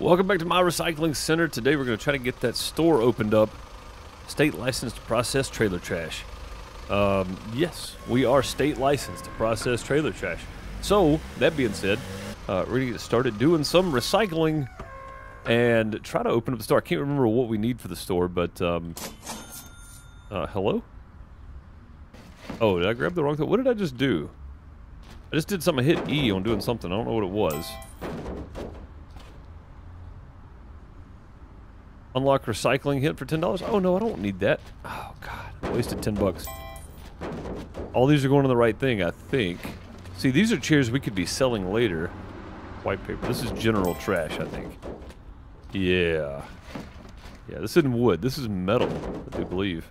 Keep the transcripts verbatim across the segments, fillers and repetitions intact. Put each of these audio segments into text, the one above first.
Welcome back to My Recycling Center. Today we're going to try to get that store opened up. State licensed to process trailer trash. Um, yes, we are state licensed to process trailer trash. So, that being said, uh, we're going to get started doing some recycling and try to open up the store. I can't remember what we need for the store, but, um, uh, hello? Oh, did I grab the wrong thing? What did I just do? I just did something. I hit E on doing something. I don't know what it was. Unlock recycling hit for ten dollars. Oh, no, I don't need that. Oh, God. I wasted ten bucks. All these are going to the right thing, I think. See, these are chairs we could be selling later. White paper. This is general trash, I think. Yeah. Yeah, this isn't wood. This is metal, I do believe.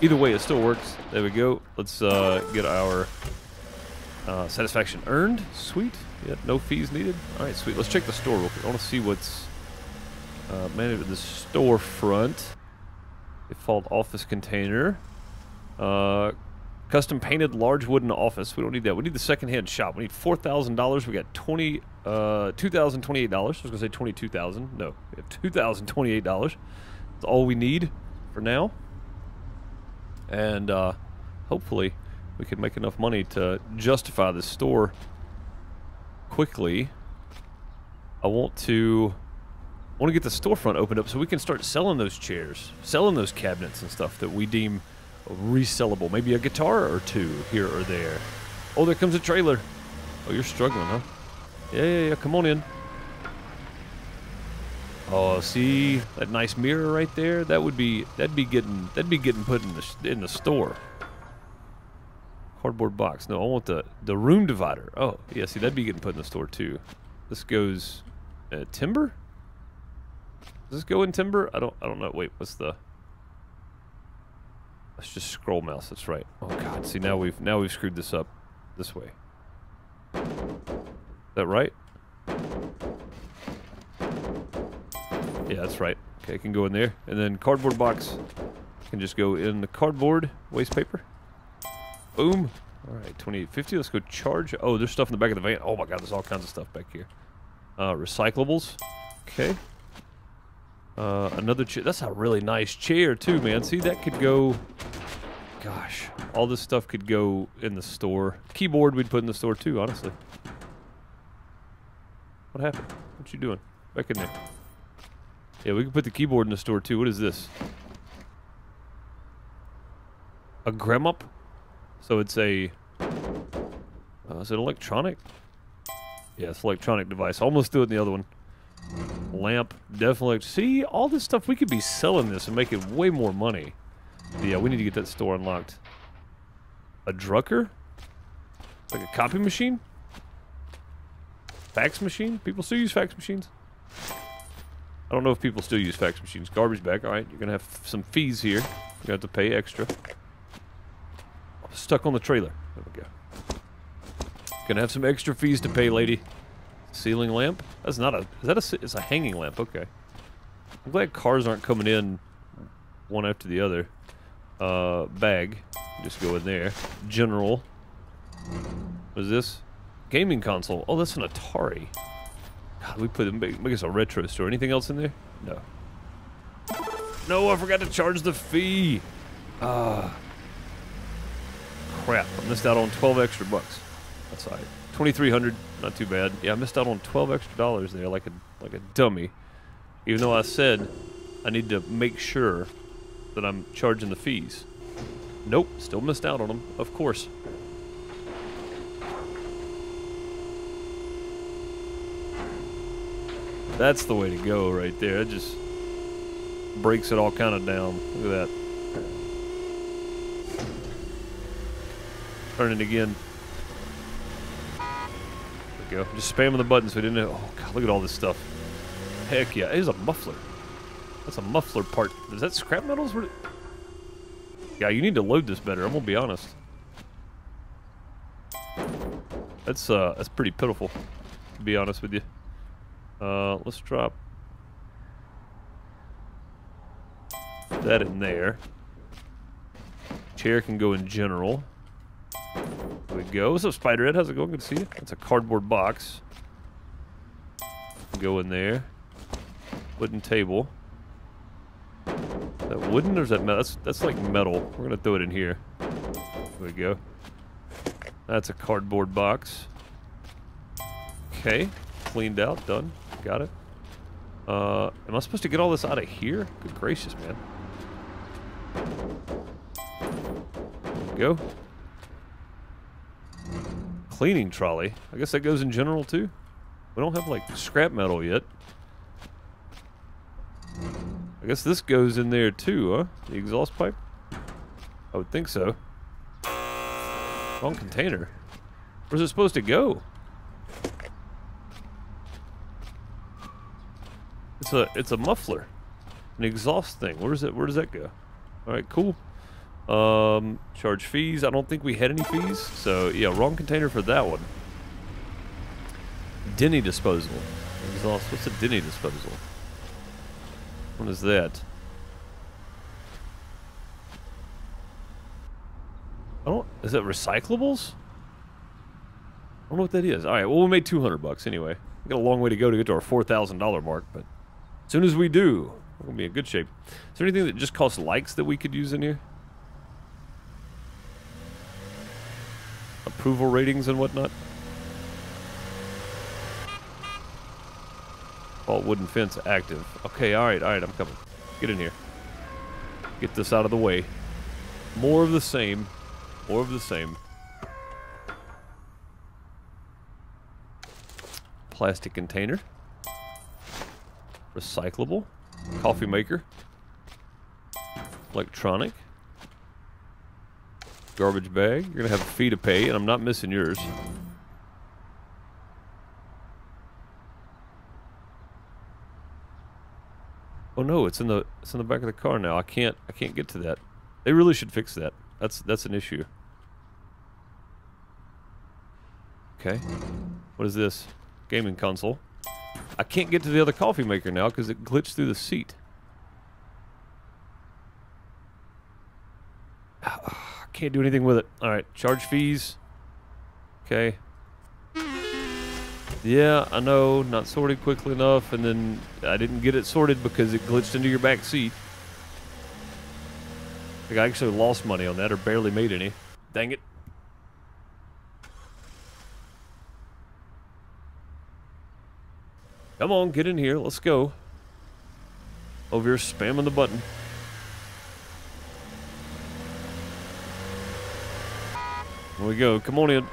Either way, it still works. There we go. Let's uh, get our uh, satisfaction earned. Sweet. Yeah, no fees needed. All right, sweet. Let's check the store real quick. I want to see what's... Uh, management the storefront. Default office container. Uh, custom painted large wooden office. We don't need that. We need the secondhand shop. We need four thousand dollars. We got twenty uh two thousand twenty-eight dollars. I was gonna say twenty-two thousand. No, we have two thousand twenty-eight dollars. That's all we need for now. And uh, hopefully we can make enough money to justify this store quickly. I want to I want to get the storefront opened up so we can start selling those chairs, selling those cabinets and stuff that we deem resellable. Maybe a guitar or two here or there. Oh, there comes a trailer. Oh, you're struggling, huh? Yeah, yeah, yeah, come on in. Oh, see that nice mirror right there? That would be, that'd be getting, that'd be getting put in the, in the store. Cardboard box. No, I want the, the room divider. Oh, yeah, see, that'd be getting put in the store too. This goes uh, timber? Does this go in timber? I don't I don't know. Wait, what's the... Let's just scroll mouse, that's right. Oh god, see now we've now we've screwed this up this way. Is that right? Yeah, that's right. Okay, I can go in there. And then cardboard box can just go in the cardboard waste paper. Boom. Alright, twenty-eight fifty, let's go charge. Oh, there's stuff in the back of the van. Oh my god, there's all kinds of stuff back here. Uh recyclables. Okay. Uh, another chair. That's a really nice chair, too, man. See, that could go... Gosh. All this stuff could go in the store. Keyboard we'd put in the store, too, honestly. What happened? What you doing? Back in there. Yeah, we could put the keyboard in the store, too. What is this? A Gremup? So it's a... Uh, is it electronic? Yeah, it's an electronic device. Almost threw it in the other one. Lamp, definitely. See, all this stuff, we could be selling this and making way more money. But yeah, we need to get that store unlocked. A drucker? Like a copy machine? Fax machine? People still use fax machines? I don't know if people still use fax machines. Garbage bag, alright, you're gonna have some fees here. You're gonna have to pay extra. I'm stuck on the trailer. There we go. Gonna have some extra fees to pay, lady. Ceiling lamp? That's not a... Is that a... It's a hanging lamp, okay. I'm glad cars aren't coming in one after the other. Uh, bag. Just go in there. General. What is this? Gaming console. Oh, that's an Atari. God, we put... Make, make us a retro store. Anything else in there? No. No, I forgot to charge the fee! Ah. Uh, crap. I missed out on twelve extra bucks. That's all right. twenty-three hundred, not too bad. Yeah, I missed out on twelve extra dollars there, like a like a dummy. Even though I said I need to make sure that I'm charging the fees. Nope, still missed out on them, of course. That's the way to go right there. It just breaks it all kind of down. Look at that. Turn it again. Go. Just spamming the buttons so we didn't know. Oh, God, look at all this stuff. Heck yeah. It is a muffler. That's a muffler part. Is that scrap metals? Where... Yeah, you need to load this better. I'm going to be honest. That's, uh, that's pretty pitiful, to be honest with you. Uh, let's drop that in there. Chair can go in general. There we go. What's up, Spider-Ed? How's it going? Good to see you. That's a cardboard box. Go in there. wooden table. Is that wooden or is that metal? That's, that's like metal. We're gonna throw it in here. There we go. That's a cardboard box. Okay, cleaned out, done, got it. Uh, am I supposed to get all this out of here? Good gracious, man. There we go. Cleaning trolley. I guess that goes in general too. We don't have like scrap metal yet. I guess this goes in there too, huh? The exhaust pipe? I would think so. Wrong container. Where's it supposed to go? It's a it's a muffler, an exhaust thing. Where does it where does that go? All right, cool. Um, charge fees. I don't think we had any fees, so yeah, wrong container for that one. Denny disposal, exhaust. What's a Denny disposal? What is that? I don't. Is that recyclables? I don't know what that is. All right. Well, we made two hundred bucks anyway. We got a long way to go to get to our four thousand dollar mark, but as soon as we do, we're gonna be in good shape. Is there anything that just costs likes that we could use in here? Approval ratings and whatnot. Oh, wooden fence active. Okay, all right, all right, I'm coming. Get in here. Get this out of the way. More of the same. More of the same. Plastic container. Recyclable. Coffee maker. Electronic. Garbage bag. You're gonna have a fee to pay, and I'm not missing yours. Oh no, it's in the it's in the back of the car now. I can't I can't get to that. They really should fix that. That's that's an issue. Okay. What is this? Gaming console. I can't get to the other coffee maker now because it glitched through the seat. I can't do anything with it. All right, charge fees. Okay. Yeah, I know, not sorted quickly enough, and then I didn't get it sorted because it glitched into your back seat. Like I actually lost money on that, or barely made any. Dang it. Come on, get in here, let's go. Over here spamming the button. There we go, come on in.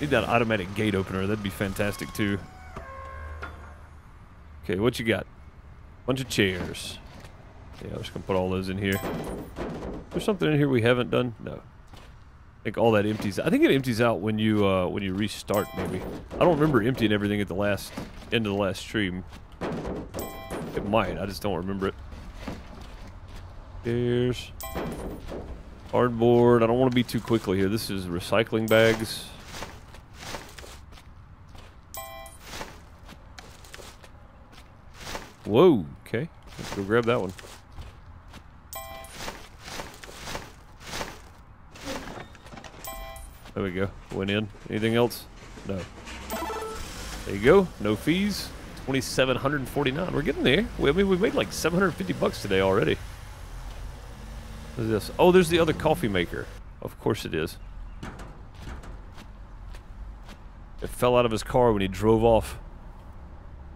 Need that automatic gate opener, that'd be fantastic too. Okay, what you got? Bunch of chairs. Yeah, I'm just gonna put all those in here. There's something in here we haven't done? No. I think all that empties out. I think it empties out when you uh, when you restart maybe. I don't remember emptying everything at the last end of the last stream. It might, I just don't remember it. Chairs. Cardboard, I don't wanna be too quickly here. This is recycling bags. Whoa, okay. Let's go grab that one. There we go. Went in. Anything else? No. There you go. No fees. twenty-seven forty-nine. We're getting there. We, I mean, we made like seven hundred fifty bucks today already. What is this? Oh, there's the other coffee maker. Of course it is. It fell out of his car when he drove off.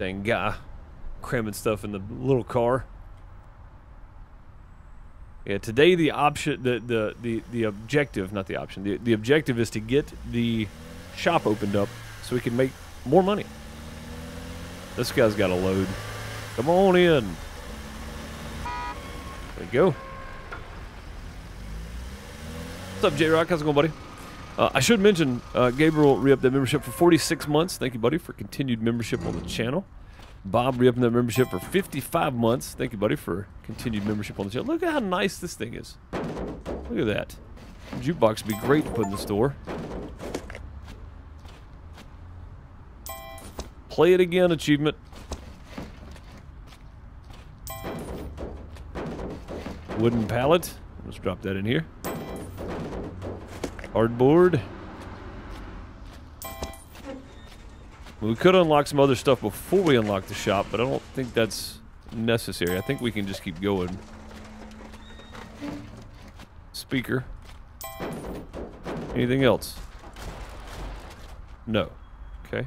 Dang guy. Cramming stuff in the little car. Yeah, today the option, the the the the objective, not the option. The the objective is to get the shop opened up so we can make more money. This guy's got a load. Come on in. There you go. What's up, J-Rock? How's it going, buddy? Uh, I should mention uh, Gabriel re-upped that membership for forty-six months. Thank you, buddy, for continued membership on the channel. Bob re-upping that membership for fifty-five months. Thank you, buddy, for continued membership on the channel. Look at how nice this thing is. Look at that. Jukebox would be great to put in the store. Play it again, achievement. Wooden pallet. Let's drop that in here. Cardboard. We could unlock some other stuff before we unlock the shop, but I don't think that's necessary. I think we can just keep going. Speaker. Anything else? No. Okay.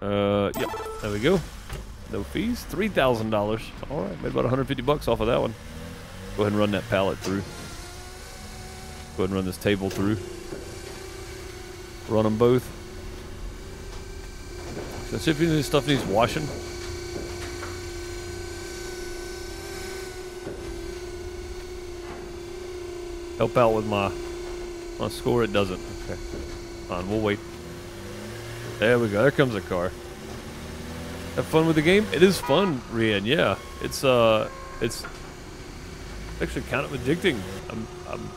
Uh, yep. There we go. No fees. three thousand dollars. All right. Made about a hundred fifty bucks off of that one. Go ahead and run that pallet through. Go ahead and run this table through. Run them both. Let's see if any of this stuff needs washing. Help out with my my score. It doesn't. Okay, fine. We'll wait. There we go. There comes a car. Have fun with the game. It is fun, Rian. Yeah, it's uh, it's actually kind of addicting. I'm I'm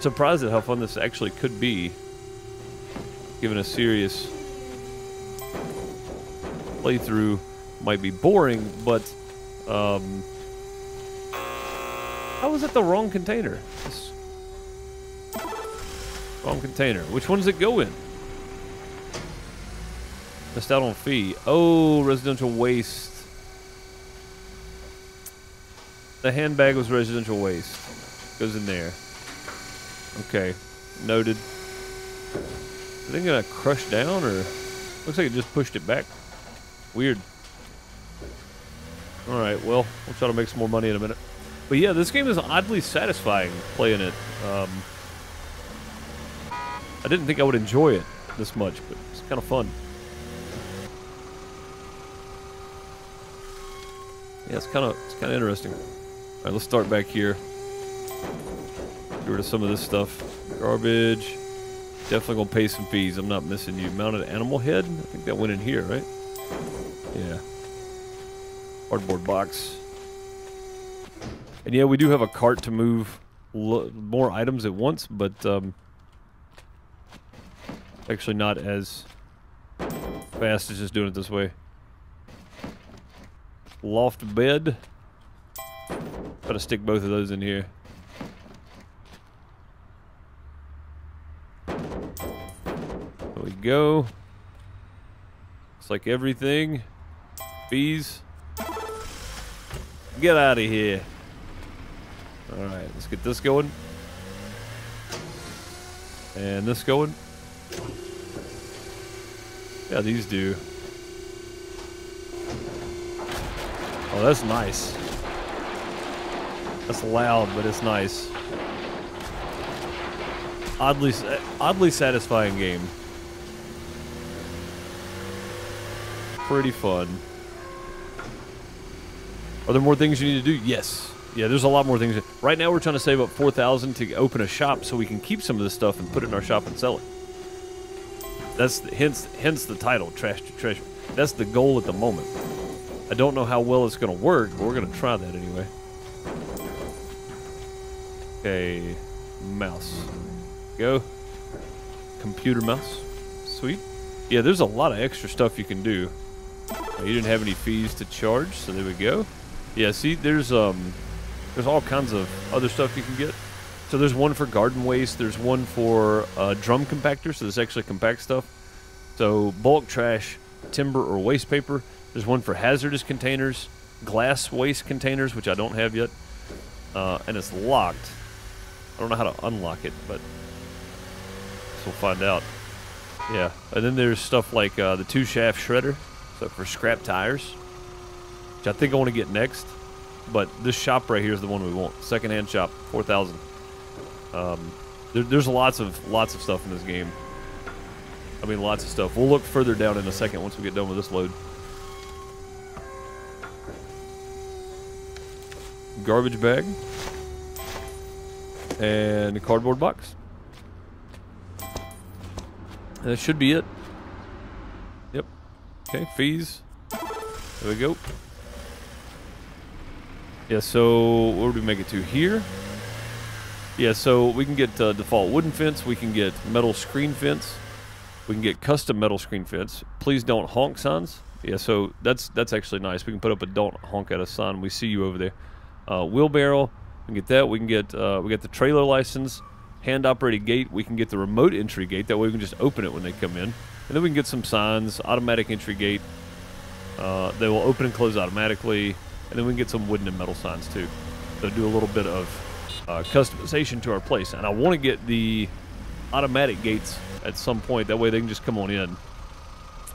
surprised at how fun this actually could be, given a serious playthrough. Might be boring, but um. I was at the wrong container. It's wrong container. Which one does it go in? Missed out on fee. Oh, residential waste. The handbag was residential waste. Goes in there. Okay. Noted. Is it gonna crush down or? Looks like it just pushed it back. Weird. Alright, well, we'll try to make some more money in a minute. But yeah, this game is oddly satisfying playing it. Um, I didn't think I would enjoy it this much, but it's kind of fun. Yeah, it's kind of it's kind of interesting. All right, let's start back here. Get rid of some of this stuff. Garbage. Definitely gonna pay some fees. I'm not missing you. Mounted animal head. I think that went in here, right? Yeah. Cardboard box. And yeah, we do have a cart to move l more items at once, but um, actually not as fast as just doing it this way. Loft bed. Gotta stick both of those in here. There we go. Looks like everything. Fees. Get out of here. Alright, let's get this going. And this going. Yeah, these do. Oh, that's nice. That's loud, but it's nice. Oddly, oddly satisfying game. Pretty fun. Are there more things you need to do? Yes. Yeah, there's a lot more things. Right now we're trying to save up four thousand to open a shop so we can keep some of this stuff and put it in our shop and sell it. That's the, hence hence the title, Trash to Treasure. That's the goal at the moment. I don't know how well it's going to work, but we're going to try that anyway. Okay, mouse. Go. Computer mouse. Sweet. Yeah, there's a lot of extra stuff you can do. You didn't have any fees to charge, so there we go. Yeah, see, there's um... there's all kinds of other stuff you can get. So there's one for garden waste, there's one for uh, drum compactor, so this actually compacts stuff. So bulk trash, timber or waste paper. There's one for hazardous containers, glass waste containers, which I don't have yet. Uh, and it's locked. I don't know how to unlock it, but we'll find out. Yeah, and then there's stuff like uh, the two-shaft shredder, so for scrap tires, which I think I want to get next. But this shop right here is the one we want. Secondhand shop, four thousand. Um, there, there's lots of lots of stuff in this game. I mean, lots of stuff. We'll look further down in a second once we get done with this load. Garbage bag and a cardboard box. And that should be it. Yep. Okay, fees. There we go. Yeah, so where do we make it to here? Yeah, so we can get uh, default wooden fence, we can get metal screen fence, we can get custom metal screen fence. Please don't honk signs. Yeah, so that's that's actually nice. We can put up a don't honk at a sign. We see you over there. Uh, wheelbarrow, we can get that. We can get uh, we got the trailer license. hand-operated gate, we can get the remote entry gate. That way we can just open it when they come in. And then we can get some signs, automatic entry gate. Uh, they will open and close automatically. And then we can get some wooden and metal signs too. So do a little bit of uh, customization to our place. And I want to get the automatic gates at some point. That way they can just come on in.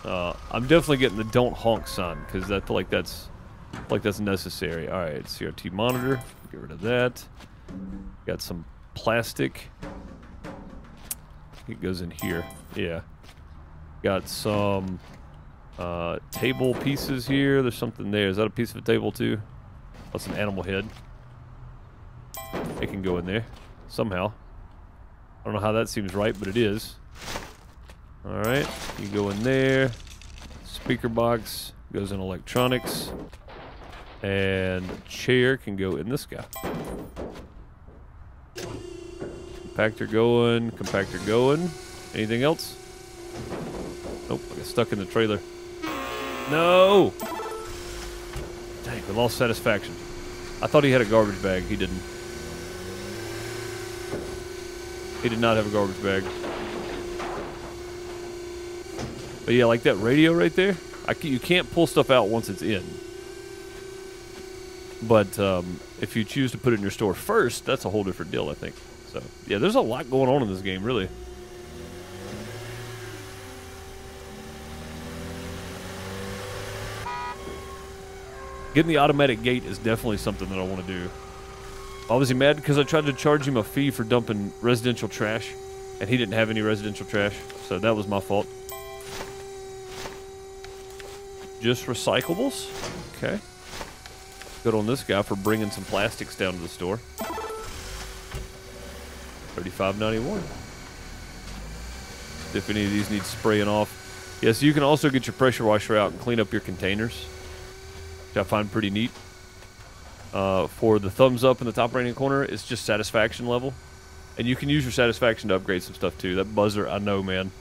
Uh, I'm definitely getting the don't honk sign because I feel like that's, I feel like that's necessary. All right, C R T monitor. Get rid of that. Got some plastic. It goes in here. Yeah. Got some uh, table pieces here. There's something there. Is that a piece of a table too? That's an animal head. It can go in there somehow. I don't know how that seems right, but it is. All right. You go in there. Speaker box goes in electronics. And chair can go in this guy. Compactor going, compactor going. Anything else? Nope, I got stuck in the trailer. No! Dang, we lost satisfaction. I thought he had a garbage bag. He didn't. He did not have a garbage bag. But yeah, like that radio right there, I can, you can't pull stuff out once it's in. But um, if you choose to put it in your store first, that's a whole different deal, I think. So, yeah, there's a lot going on in this game, really. Getting the automatic gate is definitely something that I want to do. I was mad because I tried to charge him a fee for dumping residential trash, and he didn't have any residential trash, so that was my fault. Just recyclables? Okay. Good on this guy for bringing some plastics down to the store. thirty-five ninety-one. If any of these need spraying off. Yes, yeah, so you can also get your pressure washer out and clean up your containers, which I find pretty neat. Uh, for the thumbs up in the top right-hand corner, it's just satisfaction level. And you can use your satisfaction to upgrade some stuff too. That buzzer, I know, man.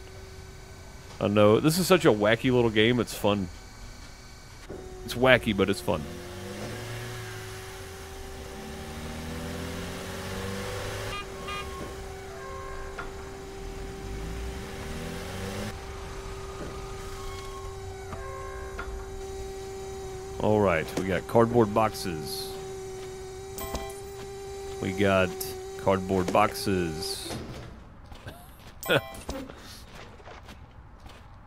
I know. This is such a wacky little game. It's fun. It's wacky, but it's fun. All right, we got cardboard boxes. We got cardboard boxes.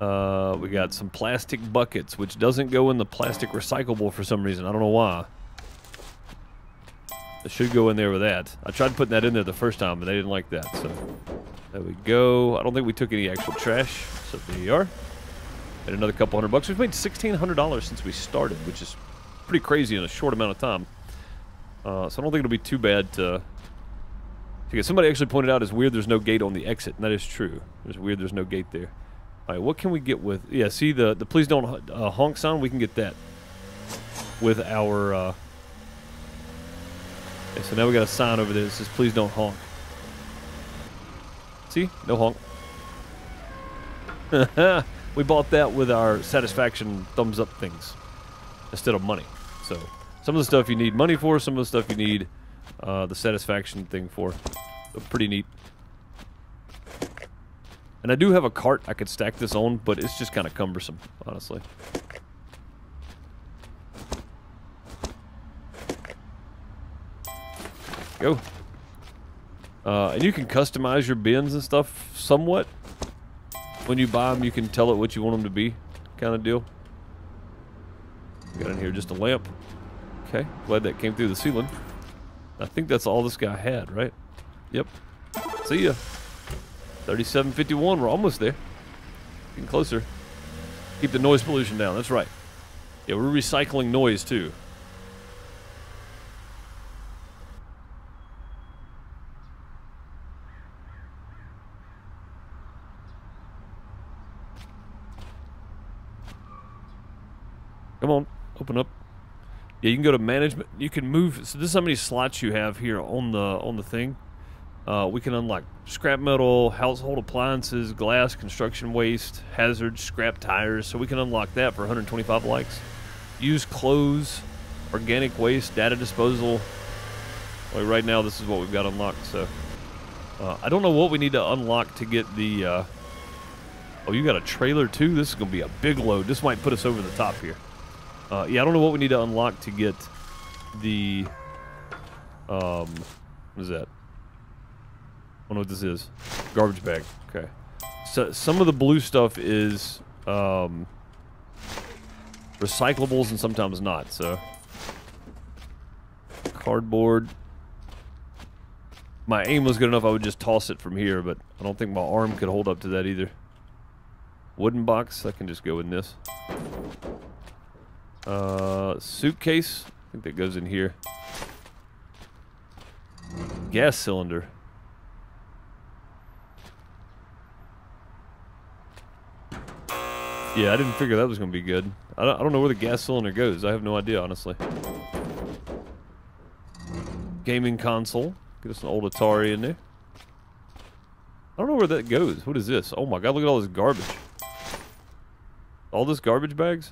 uh, we got some plastic buckets, which doesn't go in the plastic recyclable for some reason. I don't know why. It should go in there with that. I tried putting that in there the first time, but they didn't like that. So there we go. I don't think we took any actual trash, so there you are. And another couple hundred bucks. We've made sixteen hundred dollars since we started, which is pretty crazy in a short amount of time. Uh, so I don't think it'll be too bad to, to get. Somebody actually pointed out it's weird there's no gate on the exit, and that is true. It's weird there's no gate there. All right, what can we get with... Yeah, see the, the please don't uh, honk sign? We can get that with our... Uh, okay, so now we got a sign over there that says please don't honk. See? No honk. Ha We bought that with our satisfaction thumbs up things instead of money. So some of the stuff you need money for, some of the stuff you need uh, the satisfaction thing for. So pretty neat. And I do have a cart I could stack this on, but it's just kind of cumbersome, honestly. Go. Uh, and you can customize your bins and stuff somewhat. When you buy them, you can tell it what you want them to be, kind of deal. Got in here just a lamp. Okay, glad that came through the ceiling. I think that's all this guy had, right? Yep. See ya. thirty-seven fifty-one, we're almost there. Getting closer. Keep the noise pollution down, that's right. Yeah, we're recycling noise too. Come on, open up. Yeah, you can go to management. You can move. So this is how many slots you have here on the on the thing. Uh, we can unlock scrap metal, household appliances, glass, construction waste, hazards, scrap tires. So we can unlock that for one hundred twenty-five likes. Use clothes, organic waste, data disposal. Like right now, this is what we've got unlocked. So Uh, I don't know what we need to unlock to get the... Uh... Oh, you got a trailer too? This is going to be a big load. This might put us over the top here. Uh, yeah, I don't know what we need to unlock to get the... Um, what is that? I don't know what this is. Garbage bag. Okay. So some of the blue stuff is um, recyclables and sometimes not. So cardboard. My aim was good enough I would just toss it from here, but I don't think my arm could hold up to that either. Wooden box. I can just go in this. Uh, suitcase. I think that goes in here. Gas cylinder. Yeah, I didn't figure that was going to be good. I don't, I don't know where the gas cylinder goes. I have no idea, honestly. Gaming console. Get us an old Atari in there. I don't know where that goes. What is this? Oh my god, look at all this garbage. All this garbage bags?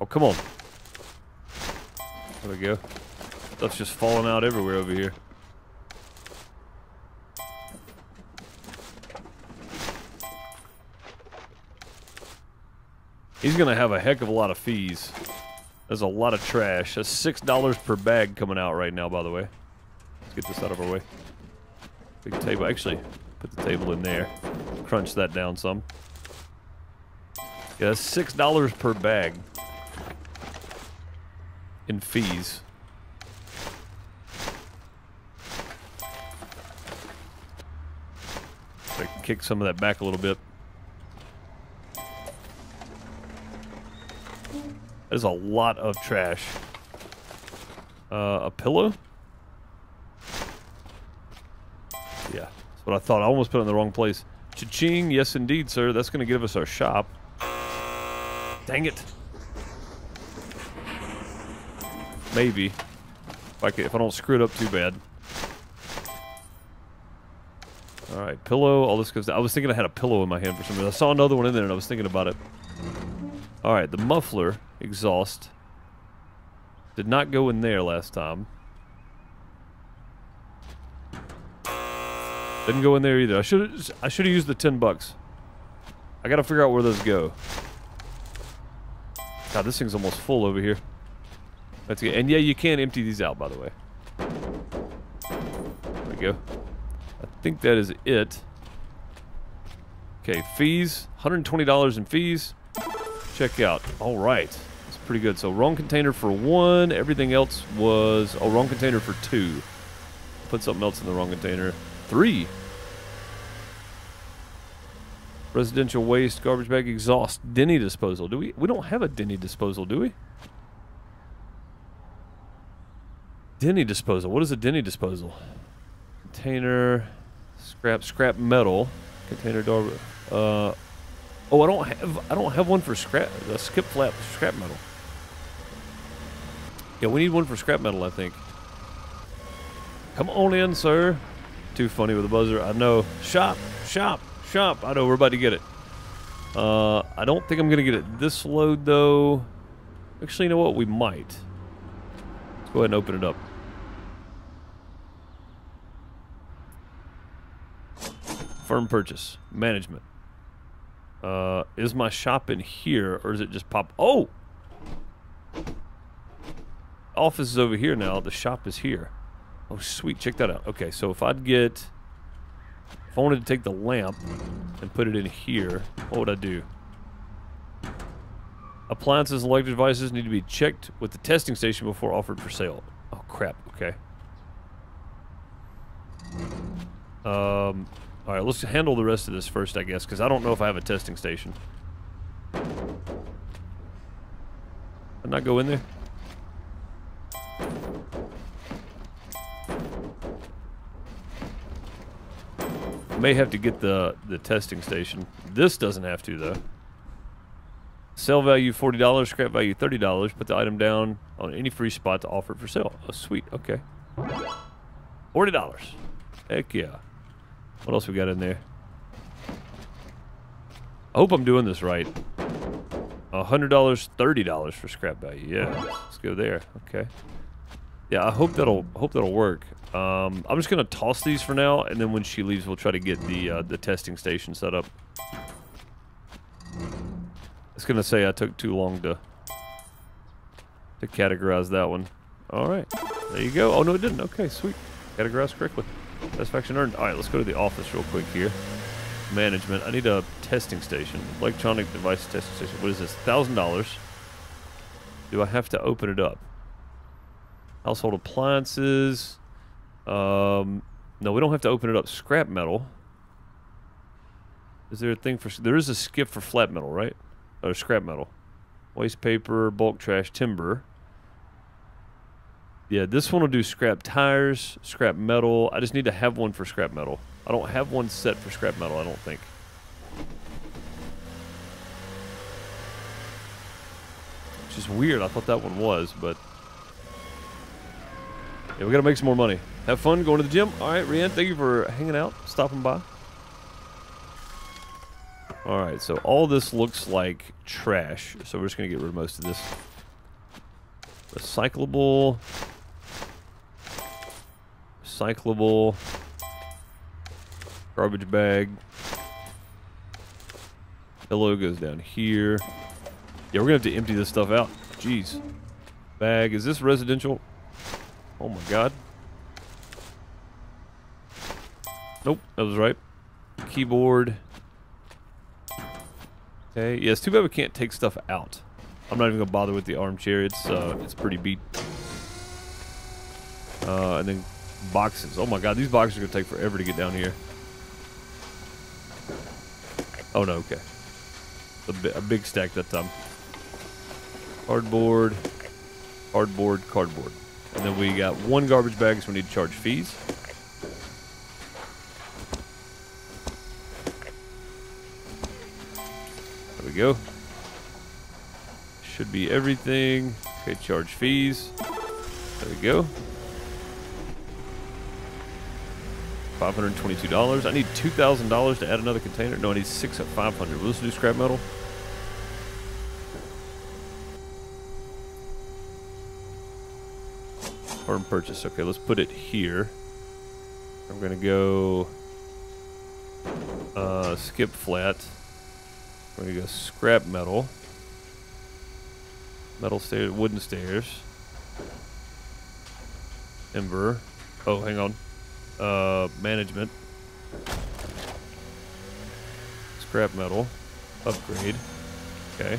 Oh, come on. There we go. Stuff's just falling out everywhere over here. He's gonna have a heck of a lot of fees. There's a lot of trash. That's six dollars per bag coming out right now, by the way. Let's get this out of our way. Big table. Actually, put the table in there. Crunch that down some. Yeah, that's six dollars per bag in fees. So I can kick some of that back a little bit. There's a lot of trash. Uh, a pillow? Yeah, that's what I thought. I almost put it in the wrong place. Cha-ching, yes indeed, sir. That's going to give us our shop. Dang it. Maybe. If I, could, if I don't screw it up too bad. Alright, pillow. All this goes down. I was thinking I had a pillow in my hand for some reason. I saw another one in there and I was thinking about it. Alright, the muffler exhaust did not go in there last time. Didn't go in there either. I should I should have used the ten bucks. I gotta figure out where those go. God, this thing's almost full over here. That's good. And yeah, you can empty these out, by the way. There we go. I think that is it. Okay, fees. one hundred twenty dollars in fees. Check out. All right, that's pretty good. So wrong container for one. Everything else was oh wrong container for two. Put something else in the wrong container. Three. Residential waste, garbage bag, exhaust, Denny disposal. Do we? We don't have a Denny disposal, do we? Denny disposal. What is a Denny disposal? Container, scrap, scrap metal, container door. Uh. Oh, I don't have I don't have one for scrap uh, skip flap scrap metal. Yeah, we need one for scrap metal, I think. Come on in, sir. Too funny with a buzzer. I know. Shop, shop, shop. I know we're about to get it. Uh, I don't think I'm gonna get it this load though. Actually, you know what? We might. Let's go ahead and open it up. Firm purchase management. Uh, is my shop in here, or is it just pop? Oh! Office is over here now. The shop is here. Oh, sweet. Check that out. Okay, so if I'd get... If I wanted to take the lamp and put it in here, what would I do? Appliances and electric devices need to be checked with the testing station before offered for sale. Oh, crap. Okay. Um... All right, let's handle the rest of this first, I guess, because I don't know if I have a testing station. Did I go in there? May have to get the, the testing station. This doesn't have to, though. Sale value forty dollars, scrap value thirty dollars. Put the item down on any free spot to offer for sale. Oh, sweet. Okay. forty dollars. Heck yeah. What else we got in there? I hope I'm doing this right. one hundred dollars, thirty dollars for scrap value. Yeah, let's go there. Okay. Yeah, I hope that'll hope that'll work. Um, I'm just gonna toss these for now, and then when she leaves, we'll try to get the uh, the testing station set up. It's gonna say I took too long to to categorize that one. All right, there you go. Oh no, it didn't. Okay, sweet. Categorized correctly. Satisfaction earned. All right, let's go to the office real quick here. Management. I need a testing station. Electronic device testing station. What is this? one thousand dollars. Do I have to open it up? Household appliances. Um, no, we don't have to open it up. Scrap metal. Is there a thing for... There is a skip for flat metal, right? Or scrap metal. Waste paper, bulk trash, timber. Yeah, this one will do scrap tires, scrap metal. I just need to have one for scrap metal. I don't have one set for scrap metal, I don't think. Which is weird. I thought that one was, but... Yeah, we gotta make some more money. Have fun going to the gym. All right, Rian, thank you for hanging out, stopping by. All right, so all this looks like trash, so we're just gonna get rid of most of this. Recyclable. Recyclable. Garbage bag. Pillow goes down here. Yeah, we're gonna have to empty this stuff out. Jeez. Bag, is this residential? Oh my god. Nope, that was right. Keyboard. Okay, yeah, it's too bad we can't take stuff out. I'm not even gonna bother with the armchair, it's uh, it's pretty beat. Uh, and then boxes. Oh my god, these boxes are gonna take forever to get down here. Oh no, okay. A, bi a big stack that time. Cardboard. Cardboard, cardboard. And then we got one garbage bag, so we need to charge fees. There we go. Should be everything. Okay, charge fees. There we go. five hundred twenty-two dollars. I need two thousand dollars to add another container. No, I need six at five hundred. Will this do scrap metal? Firm purchase. Okay, let's put it here. I'm gonna go uh, skip flat. We're gonna go scrap metal. Metal stairs, wooden stairs. Timber. Oh, hang on. Uh, management. Scrap metal. Upgrade. Okay.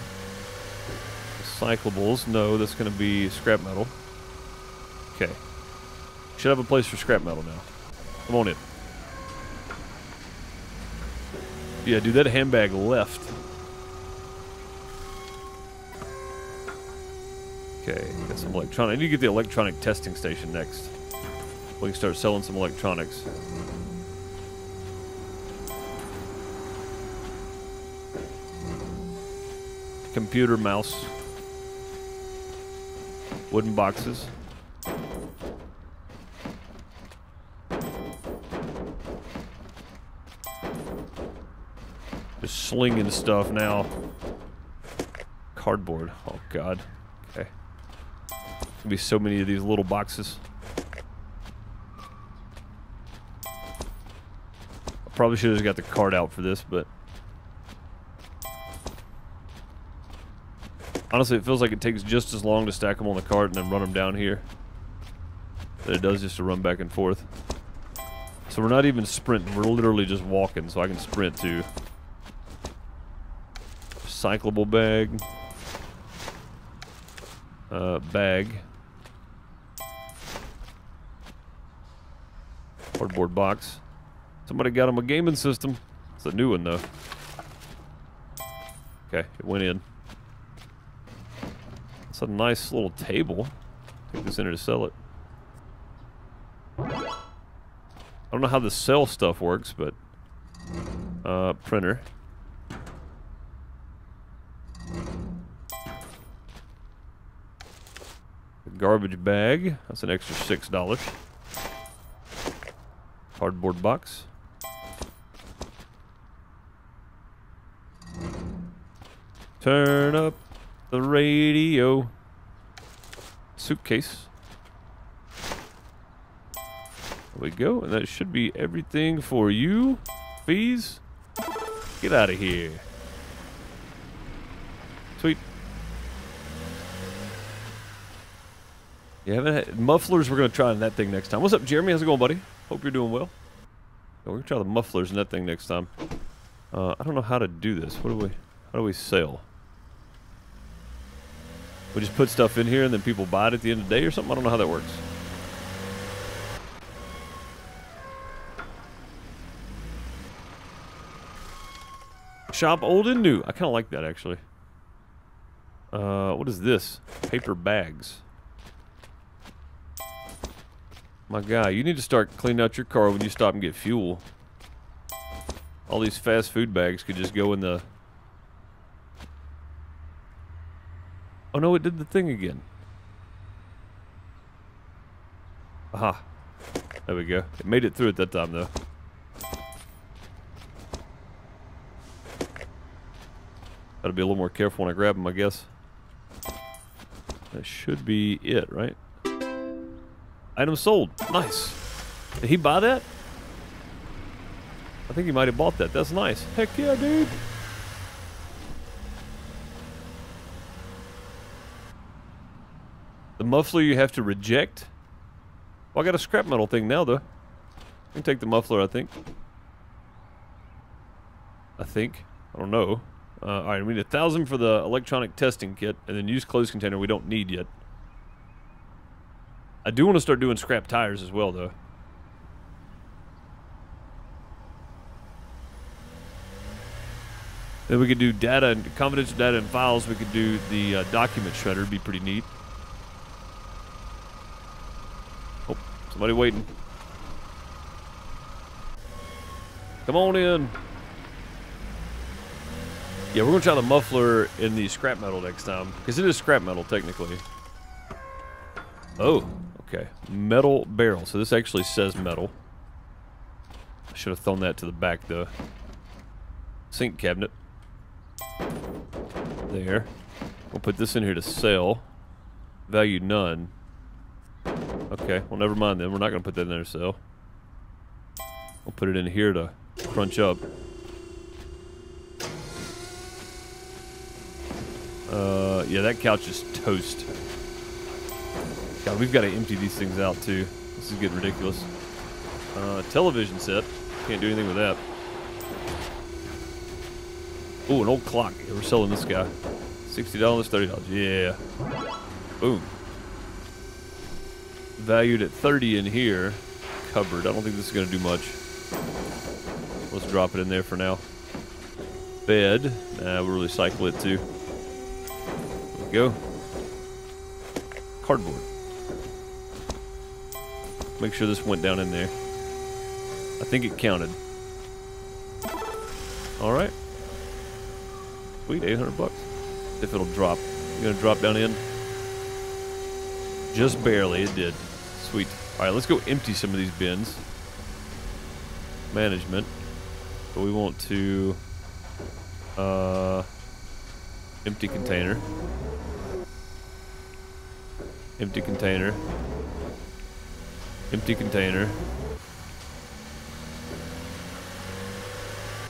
Recyclables. No, that's gonna be scrap metal. Okay. Should have a place for scrap metal now. Come on in. Yeah, dude, that handbag left. Okay, got some electronic. I need to get the electronic testing station next. We can start selling some electronics. Computer, mouse. Wooden boxes. Slinging stuff now. Cardboard. Oh god. Okay. There's gonna be so many of these little boxes. I probably should have got the card out for this, but honestly, it feels like it takes just as long to stack them on the cart and then run them down here than it does just to run back and forth. So we're not even sprinting. We're literally just walking, so I can sprint too. Recyclable bag. Uh, bag. Cardboard box. Somebody got him a gaming system. It's a new one though. Okay, it went in. It's a nice little table. Take this in here to sell it. I don't know how the sell stuff works, but... Uh, printer. Garbage bag. That's an extra six dollars. Cardboard box. Turn up The radio. Suitcase. There we go. And that should be everything for you. Please. Get out of here. Sweet. You haven't had mufflers. We're going to try on that thing next time. What's up, Jeremy? How's it going, buddy? Hope you're doing well. We're going to try the mufflers in that thing next time. Uh, I don't know how to do this. What do we... How do we sell? We just put stuff in here and then people buy it at the end of the day or something? I don't know how that works. Shop old and new. I kind of like that, actually. Uh, what is this? Paper bags. My guy, you need to start cleaning out your car when you stop and get fuel. All these fast food bags could just go in the... Oh no, it did the thing again. Aha. There we go. It made it through at that time, though. Gotta be a little more careful when I grab them, I guess. That should be it, right? Item sold. Nice. Did he buy that? I think he might have bought that. That's nice. Heck yeah, dude. The muffler you have to reject. Well, I got a scrap metal thing now, though. I can take the muffler, I think. I think. I don't know. Uh, Alright, we need a thousand for the electronic testing kit, and then use closed container we don't need yet. I do want to start doing scrap tires as well, though. Then we could do data and confidential data and files. We could do the uh, document shredder. It'd be pretty neat. Somebody waiting. Come on in. Yeah, we're gonna try the muffler in the scrap metal next time, because it is scrap metal technically. Oh, okay. Metal barrel. So this actually says metal. I should have thrown that to the back though. Sink cabinet. There. We'll put this in here to sell. Value none. Okay, well, never mind then. We're not going to put that in there, so. We'll put it in here to crunch up. Uh, yeah, that couch is toast. God, we've got to empty these things out, too. This is getting ridiculous. Uh, television set. Can't do anything with that. Oh, an old clock. Yeah, we're selling this guy. sixty dollars, thirty dollars. Yeah. Boom. Valued at thirty in here. Cupboard. I don't think this is going to do much. Let's drop it in there for now. Bed. Nah, we'll recycle it too. There we go. Cardboard. Make sure this went down in there. I think it counted. Alright. Sweet, eight hundred bucks. If it'll drop. You're going to drop down in? Just barely, it did. Sweet. Alright, let's go empty some of these bins. Management. So we want to... Uh, empty container. Empty container. Empty container.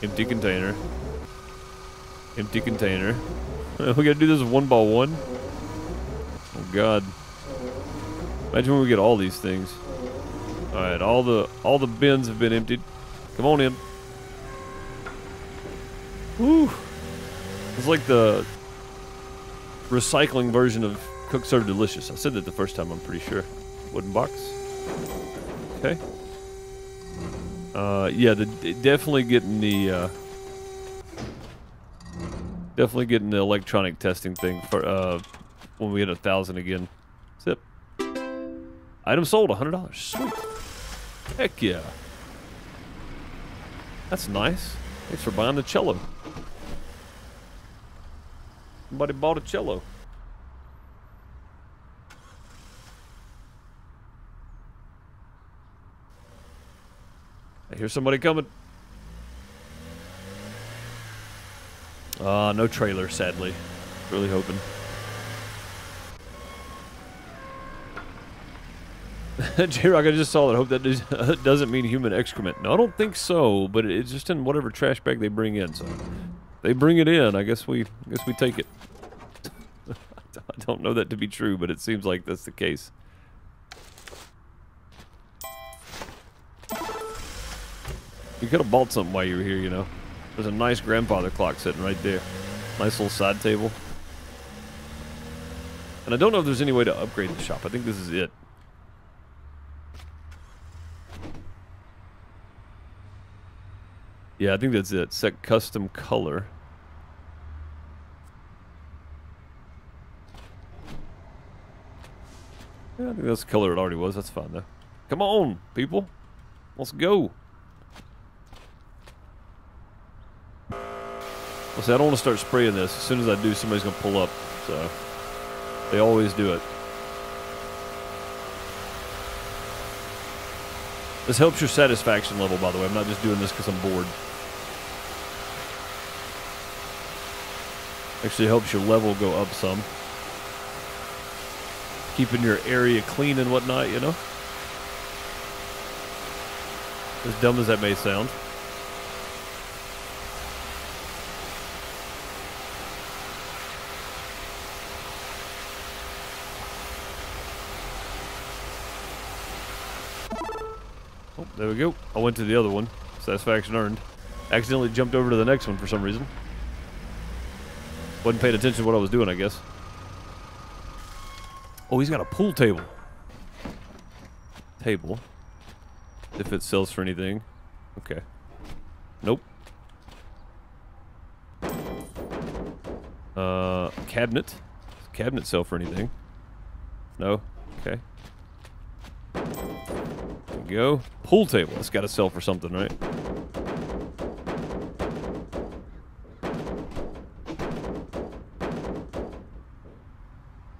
Empty container. Empty container. We gotta do this one by one? Oh god. Imagine when we get all these things. Alright, all the all the bins have been emptied. Come on in. Woo! It's like the recycling version of Cook, Serve, Delicious. I said that the first time, I'm pretty sure. Wooden box. Okay. Uh, yeah, the, definitely getting the uh, definitely getting the electronic testing thing for uh, when we hit a thousand again. Zip. Item sold, one hundred dollars. Sweet. Heck yeah. That's nice. Thanks for buying the cello. Somebody bought a cello. I hear somebody coming. Uh, no trailer, sadly. Really hoping. J-Rock, I just saw that. Hope that doesn't mean human excrement. No, I don't think so, but it's just in whatever trash bag they bring in. So they bring it in. I guess we, I guess we take it. I don't know that to be true, but it seems like that's the case. You could have bought something while you were here, you know. There's a nice grandfather clock sitting right there. Nice little side table. And I don't know if there's any way to upgrade the shop. I think this is it. Yeah, I think that's it. Set custom color. Yeah, I think that's the color it already was. That's fine, though. Come on, people. Let's go. Well, see, I don't want to start spraying this. As soon as I do, somebody's going to pull up. So, they always do it. This helps your satisfaction level, by the way. I'm not just doing this because I'm bored. Actually helps your level go up some. Keeping your area clean and whatnot, you know? As dumb as that may sound. There we go. I went to the other one. Satisfaction earned. Accidentally jumped over to the next one for some reason. Wasn't paying attention to what I was doing, I guess. Oh, he's got a pool table. Table. If it sells for anything. Okay. Nope. Uh, cabinet. Does cabinet sell for anything? No? Okay. Go. Pool table. It's got to sell for something, right?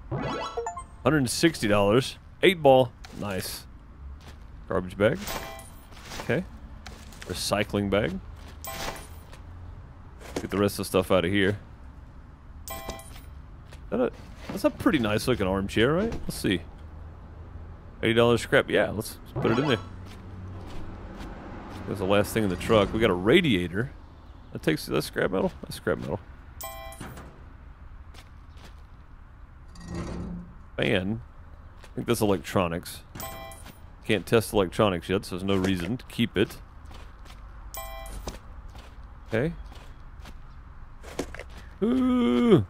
one hundred sixty dollars. Eight ball. Nice. Garbage bag. Okay. Recycling bag. Get the rest of the stuff out of here. That a, that's a pretty nice looking armchair, right? Let's see. eighty dollars scrap. Yeah, let's, let's put it in there. That's the last thing in the truck. We got a radiator. That takes that scrap metal. That's scrap metal. Fan. I think that's electronics. Can't test electronics yet, so there's no reason to keep it. Okay. Ooh.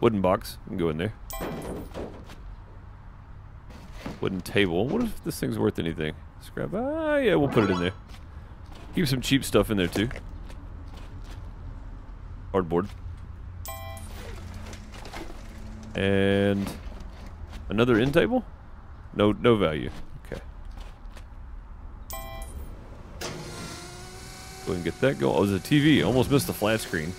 Wooden box. You can go in there. Wooden table. What if this thing's worth anything? Scrap. Ah, yeah, we'll put it in there. Keep some cheap stuff in there, too. Cardboard. And another end table? No, no value. Okay. Go ahead and get that going. Oh, there's a T V. Almost missed the flat screen.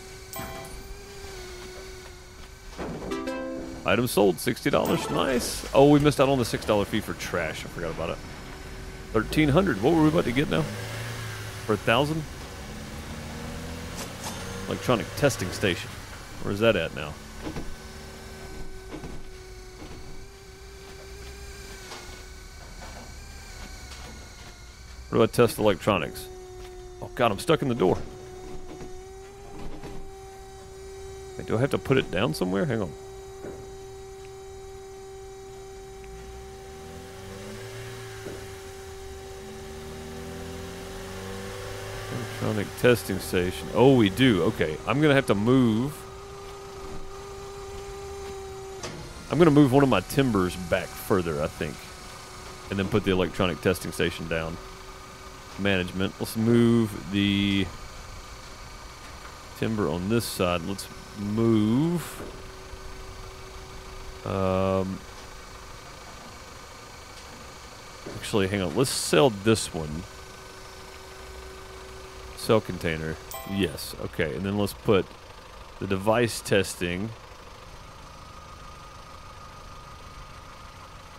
Item sold, sixty dollars, nice. Oh, we missed out on the six dollar fee for trash. I forgot about it. thirteen hundred, what were we about to get now? For one thousand? Electronic testing station. Where's that at now? Where do I test electronics? Oh God, I'm stuck in the door. Wait, do I have to put it down somewhere? Hang on. Electronic testing station. Oh, we do. Okay. I'm going to have to move. I'm going to move one of my timbers back further, I think. And then put the electronic testing station down. Management. Let's move the timber on this side. Let's move. Um, actually, hang on. Let's sell this one. Cell container, yes, okay, and then let's put the device testing.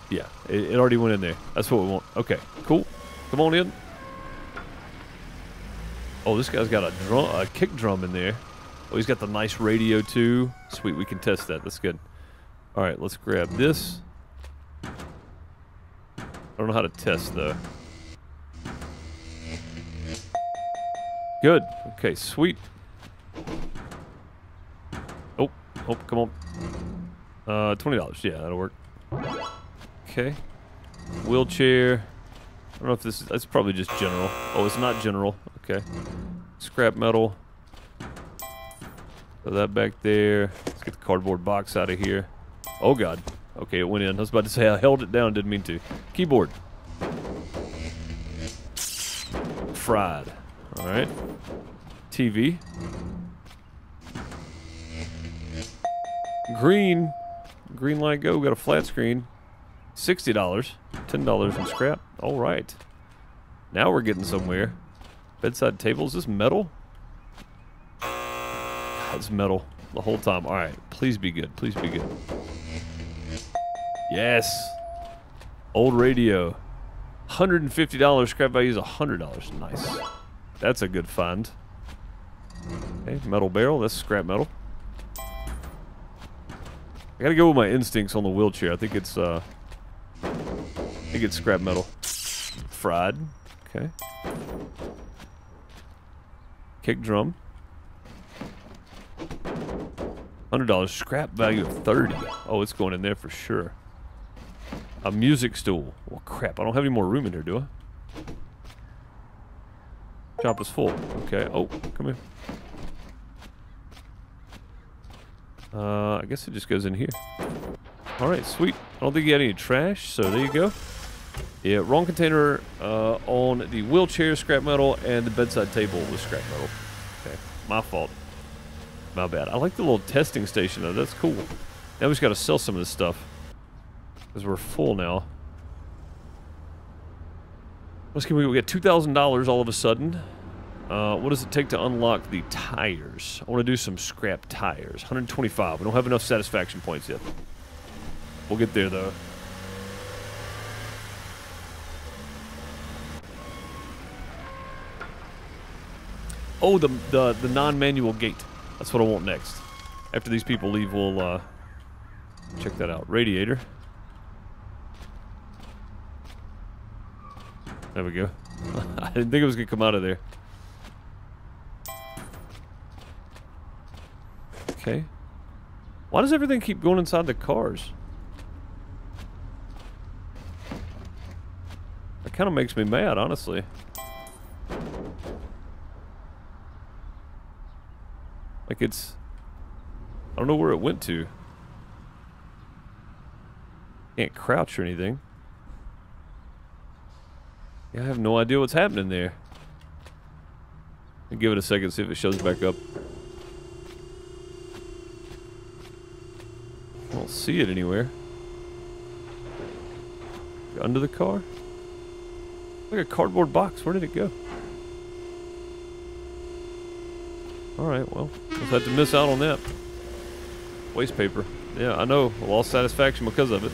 Yeah, it, it already went in there. That's what we want. Okay, cool. Come on in. Oh, this guy's got a drum, a kick drum in there. Oh, he's got the nice radio too. Sweet, we can test that. That's good. All right, let's grab this. I don't know how to test though. Good. Okay, sweet. Oh, oh, come on. Uh, twenty dollars. Yeah, that'll work. Okay. Wheelchair. I don't know if this is... That's probably just general. Oh, it's not general. Okay. Scrap metal. Throw that back there. Let's get the cardboard box out of here. Oh, God. Okay, it went in. I was about to say I held it down. Didn't mean to. Keyboard. Fried. All right. T V. Green. Green light go. We got a flat screen. sixty dollars. ten dollars in scrap. All right. Now we're getting somewhere. Bedside table. Is this metal? It's metal the whole time. All right. Please be good. Please be good. Yes. Old radio. one hundred fifty dollars. Scrap value is one hundred dollars. Nice. That's a good find. Okay, metal barrel. That's scrap metal. I gotta go with my instincts on the wheelchair. I think it's, uh... I think it's scrap metal. Fried. Okay. Kick drum. one hundred dollars. Scrap value of thirty. Oh, it's going in there for sure. A music stool. Well, crap. I don't have any more room in here, do I? Shop is full. Okay. Oh, come here. Uh, I guess it just goes in here. Alright, sweet. I don't think you had any trash, so there you go. Yeah, wrong container uh, on the wheelchair, scrap metal, and the bedside table with scrap metal. Okay, my fault. My bad. I like the little testing station, though. That's cool. Now we just got to sell some of this stuff. Because we're full now. What's going on? We got two thousand dollars all of a sudden. Uh, what does it take to unlock the tires? I want to do some scrap tires. one hundred twenty-five. We don't have enough satisfaction points yet. We'll get there, though. Oh, the the, the non-manual gate. That's what I want next. After these people leave, we'll uh, check that out. Radiator. There we go. I didn't think it was going to come out of there. Okay. Why does everything keep going inside the cars? That kind of makes me mad, honestly. Like it's... I don't know where it went to. Can't crouch or anything. Yeah, I have no idea what's happening there. I'll give it a second, see if it shows back up. I don't see it anywhere. Under the car? Like a cardboard box. Where did it go? Alright, well, we'll have to miss out on that. Waste paper. Yeah, I know. I lost satisfaction because of it.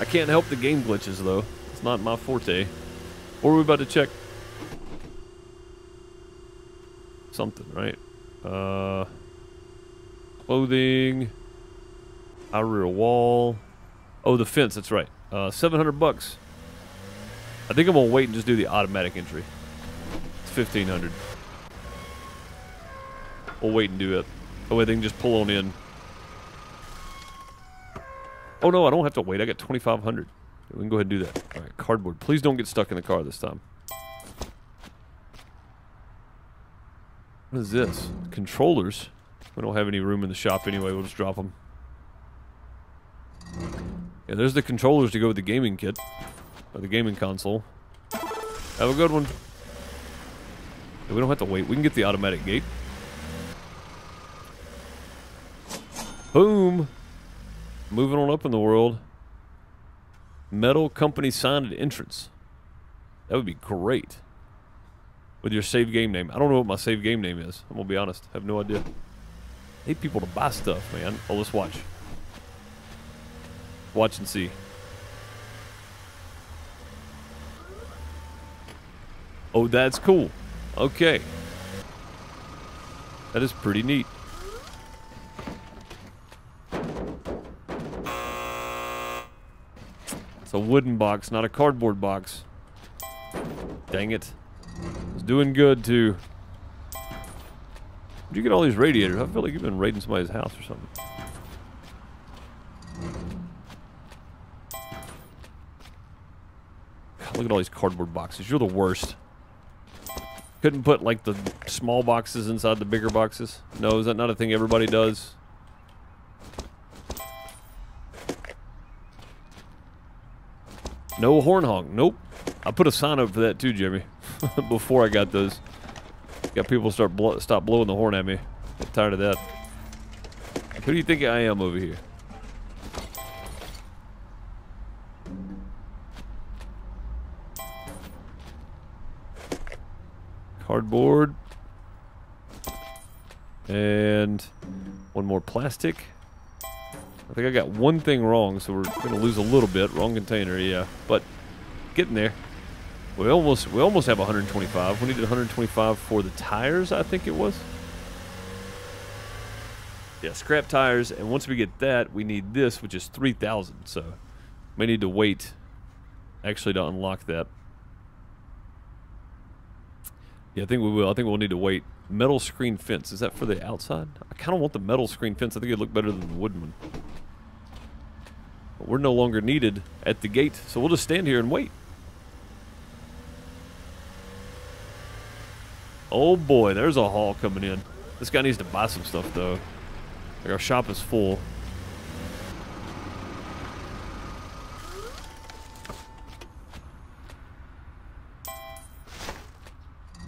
I can't help the game glitches, though. It's not my forte. What are we about to check? Something, right? Uh, clothing. Our rear wall. Oh, the fence, that's right. Uh, seven hundred bucks. I think I'm going to wait and just do the automatic entry. It's fifteen hundred. We'll wait and do it. That way they can just pull on in. Oh no, I don't have to wait. I got twenty-five hundred. We can go ahead and do that. All right, cardboard. Please don't get stuck in the car this time. What is this? Controllers? We don't have any room in the shop anyway. We'll just drop them. Yeah, there's the controllers to go with the gaming kit. Or the gaming console. Have a good one. Yeah, we don't have to wait. We can get the automatic gate. Boom! Moving on up in the world. Metal company signed at entrance. That would be great. With your save game name. I don't know what my save game name is. I'm gonna be honest. I have no idea. I hate people to buy stuff, man. Oh, let's watch. Watch and see. Oh, that's cool. Okay. That is pretty neat. It's a wooden box, not a cardboard box. Dang it. It's doing good, too. Where'd you get all these radiators? I feel like you've been raiding somebody's house or something. God, look at all these cardboard boxes. You're the worst. Couldn't put, like, the small boxes inside the bigger boxes? No, is that not a thing everybody does? No horn honk. Nope. I put a sign up for that too, Jeremy. Before I got those. Got people start blo stop blowing the horn at me. I'm tired of that. Who do you think I am over here? Cardboard. And one more plastic. I think I got one thing wrong, so we're going to lose a little bit. Wrong container, yeah. But getting there. We almost we almost have one hundred twenty-five. We needed one hundred twenty-five for the tires, I think it was. Yeah, scrap tires. And once we get that, we need this, which is three thousand. So we need to wait, actually, to unlock that. Yeah, I think we will. I think we'll need to wait. Metal screen fence. Is that for the outside? I kind of want the metal screen fence. I think it'd look better than the wooden one. But we're no longer needed at the gate, so we'll just stand here and wait. Oh boy, there's a haul coming in. This guy needs to buy some stuff, though. Like, our shop is full.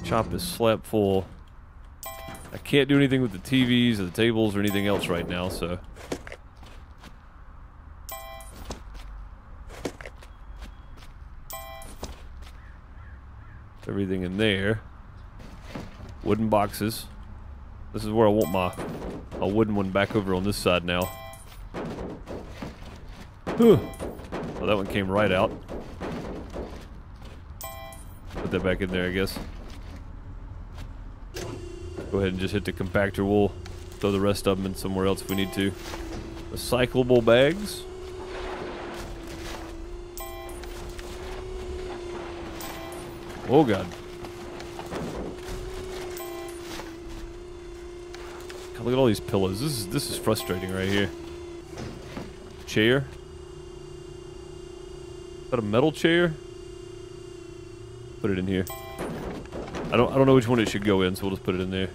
Shop is slap full. I can't do anything with the T Vs or the tables or anything else right now, so. Everything in there. Wooden boxes. This is where I want my, my wooden one back over on this side now. Whew. Well, that one came right out. Put that back in there, I guess. Go ahead and just hit the compactor. We'll throw the rest of them in somewhere else if we need to. Recyclable bags. Oh, God. God, look at all these pillows. This is, this is frustrating right here. Chair. Is that a metal chair? Put it in here. I don't, I don't know which one it should go in, so we'll just put it in there.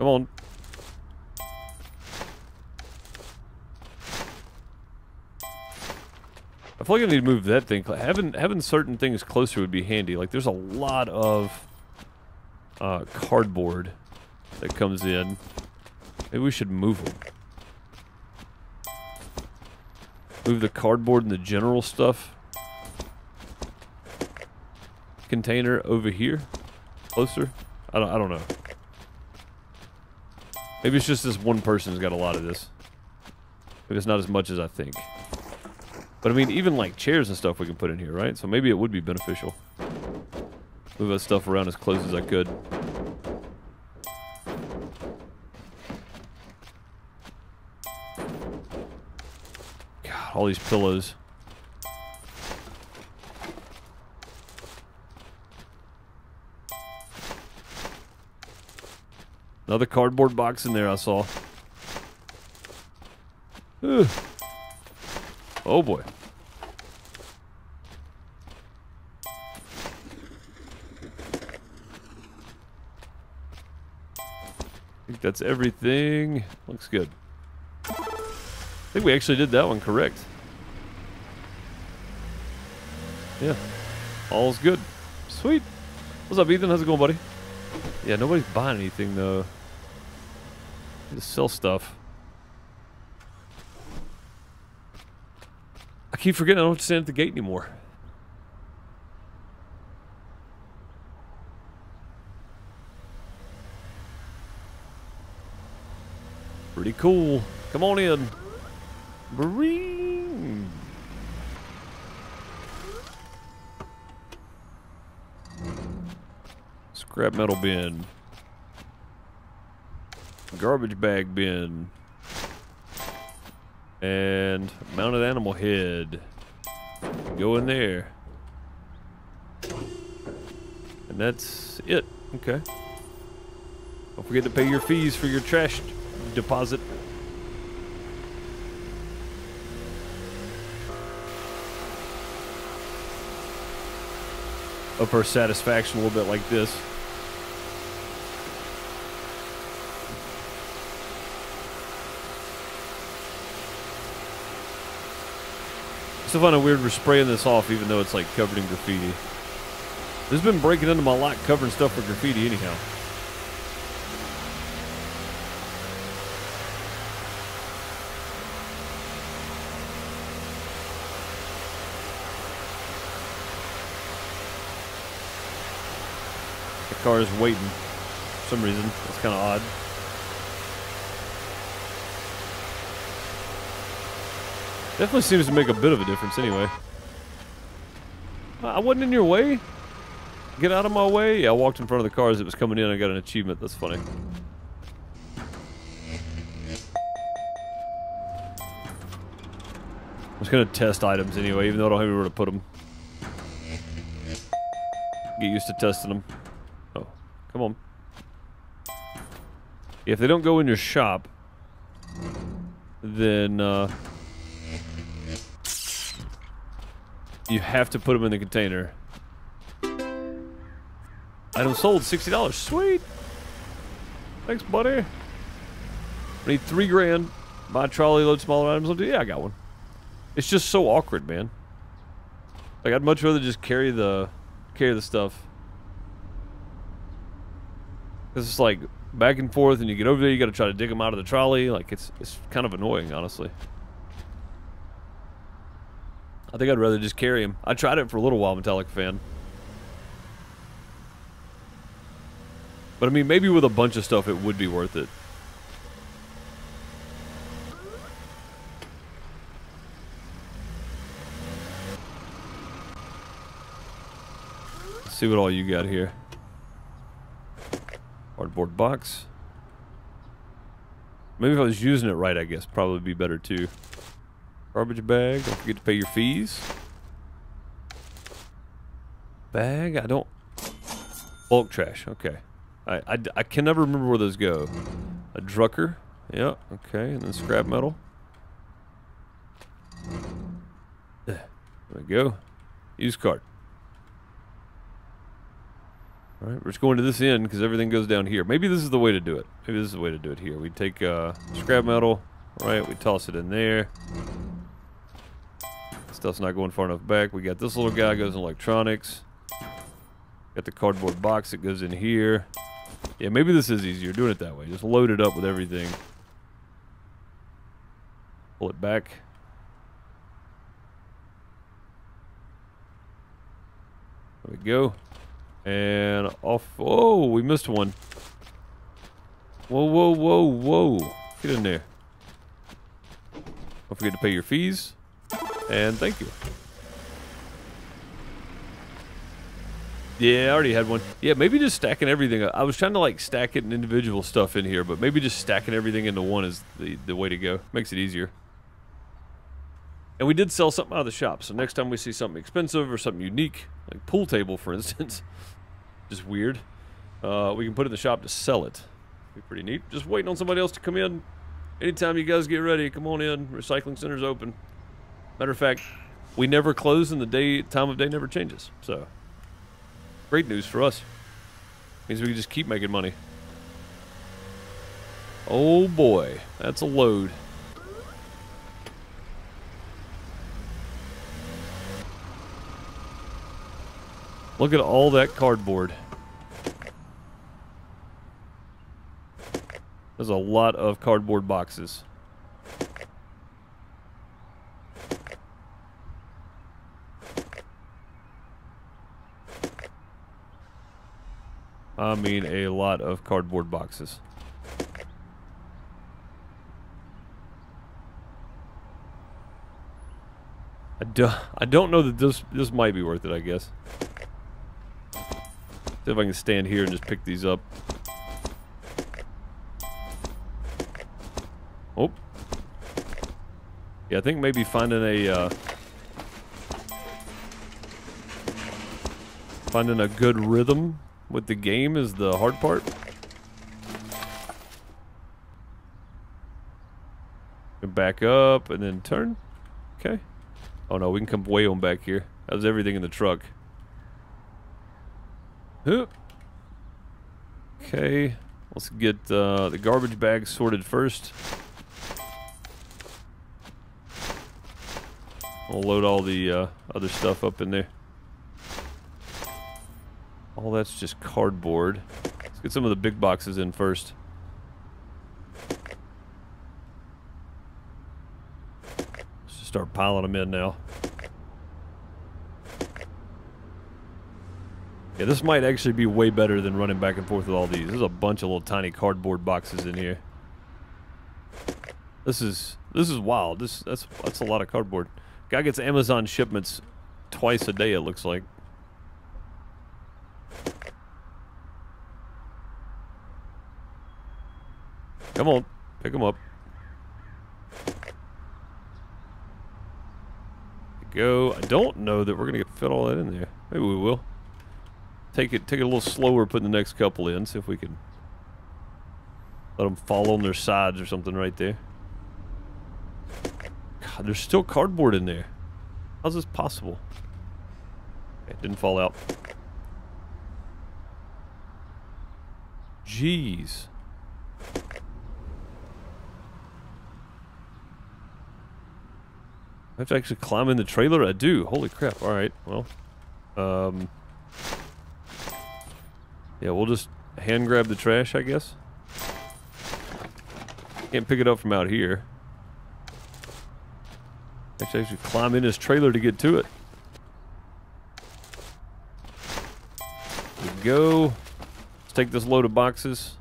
Come on. I feel like I need to move that thing. Having, having certain things closer would be handy. Like, there's a lot of uh, cardboard that comes in. Maybe we should move them. Move the cardboard and the general stuff container over here, closer. I don't, I don't know. Maybe it's just this one person's got a lot of this. Maybe it's not as much as I think. But I mean, even like chairs and stuff we can put in here, right? So maybe it would be beneficial. Move that stuff around as close as I could. All these pillows. Another cardboard box in there I saw. Ugh. Oh boy. I think that's everything. Looks good. I think we actually did that one correct. Yeah. All's good. Sweet. What's up, Ethan? How's it going, buddy? Yeah, nobody's buying anything, though. Just sell stuff. I keep forgetting I don't have to stand at the gate anymore. Pretty cool. Come on in. Green. Scrap metal bin. garbage bag bin, and mounted animal head. Go in there. And that's it. Okay. Don't forget to pay your fees for your trash deposit. Up her satisfaction a little bit like this. I still find it weird we're spraying this off even though it's like covered in graffiti. This has been breaking into my lot covering stuff with graffiti anyhow. The car is waiting for some reason. That's kind of odd. Definitely seems to make a bit of a difference anyway. I wasn't in your way. Get out of my way. Yeah, I walked in front of the car as it was coming in. I got an achievement. That's funny. I'm just going to test items anyway, even though I don't have anywhere to put them. Get used to testing them. Oh, come on. If they don't go in your shop, then... Uh, you have to put them in the container. Item sold, sixty dollars. Sweet. Thanks, buddy. I need three grand. Buy a trolley load smaller items. I'll do. Yeah, I got one. It's just so awkward, man. Like I'd much rather just carry the carry the stuff. Cause it's like back and forth, and you get over there, you got to try to dig them out of the trolley. Like it's it's kind of annoying, honestly. I think I'd rather just carry him. I tried it for a little while, Metallica fan. But I mean, maybe with a bunch of stuff, it would be worth it. Let's see what all you got here. Cardboard box. Maybe if I was using it right, I guess, probably be better too. Garbage bag, don't forget to pay your fees. Bag, I don't... Bulk trash, okay. I, I, I can never remember where those go. A drucker, yeah, okay, and then scrap metal. There we go. Used cart. Alright, we're just going to this end because everything goes down here. Maybe this is the way to do it. Maybe this is the way to do it here. We take uh, scrap metal, right, we toss it in there. Stuff's not going far enough back. We got this little guy goes in electronics. Got the cardboard box that goes in here. Yeah, maybe this is easier doing it that way. Just load it up with everything. Pull it back. There we go. And off. Oh, we missed one. Whoa, whoa, whoa, whoa. Get in there. Don't forget to pay your fees. And thank you. Yeah, I already had one. Yeah, maybe just stacking everything up. I was trying to like stack it and individual stuff in here, but maybe just stacking everything into one is the, the way to go. Makes it easier. And we did sell something out of the shop, so next time we see something expensive or something unique, like pool table, for instance, just weird, uh, we can put it in the shop to sell it. Be pretty neat. Just waiting on somebody else to come in. Anytime you guys get ready, come on in. Recycling center's open. Matter of fact, we never close and the day time of day never changes. So, great news for us. Means we can just keep making money. Oh boy, that's a load. Look at all that cardboard. There's a lot of cardboard boxes. I mean a lot of cardboard boxes. I, do, I don't know that this this might be worth it, I guess. See if I can stand here and just pick these up. Yeah, I think maybe finding a uh, finding a good rhythm with the game is the hard part. Back up and then turn. Okay. Oh no, we can come way on back here. That was everything in the truck. Okay. Let's get uh, the garbage bag sorted first. I'll load all the uh, other stuff up in there. All that's just cardboard. Let's get some of the big boxes in first. Let's just start piling them in now. Yeah, this might actually be way better than running back and forth with all these. There's a bunch of little tiny cardboard boxes in here. This is this is wild. This that's that's a lot of cardboard. Guy gets Amazon shipments twice a day, it looks like. Come on, pick them up. Go. I don't know that we're gonna get fit all that in there. Maybe we will. Take it, take it a little slower, put the next couple in, see if we can let them fall on their sides or something right there. God, there's still cardboard in there. How's this possible? It didn't fall out. Jeez. I have to actually climb in the trailer? I do. Holy crap. Alright, well. Um... Yeah, we'll just hand grab the trash, I guess. Can't pick it up from out here. Actually, actually climb in his trailer to get to it. There we go. Let's take this load of boxes.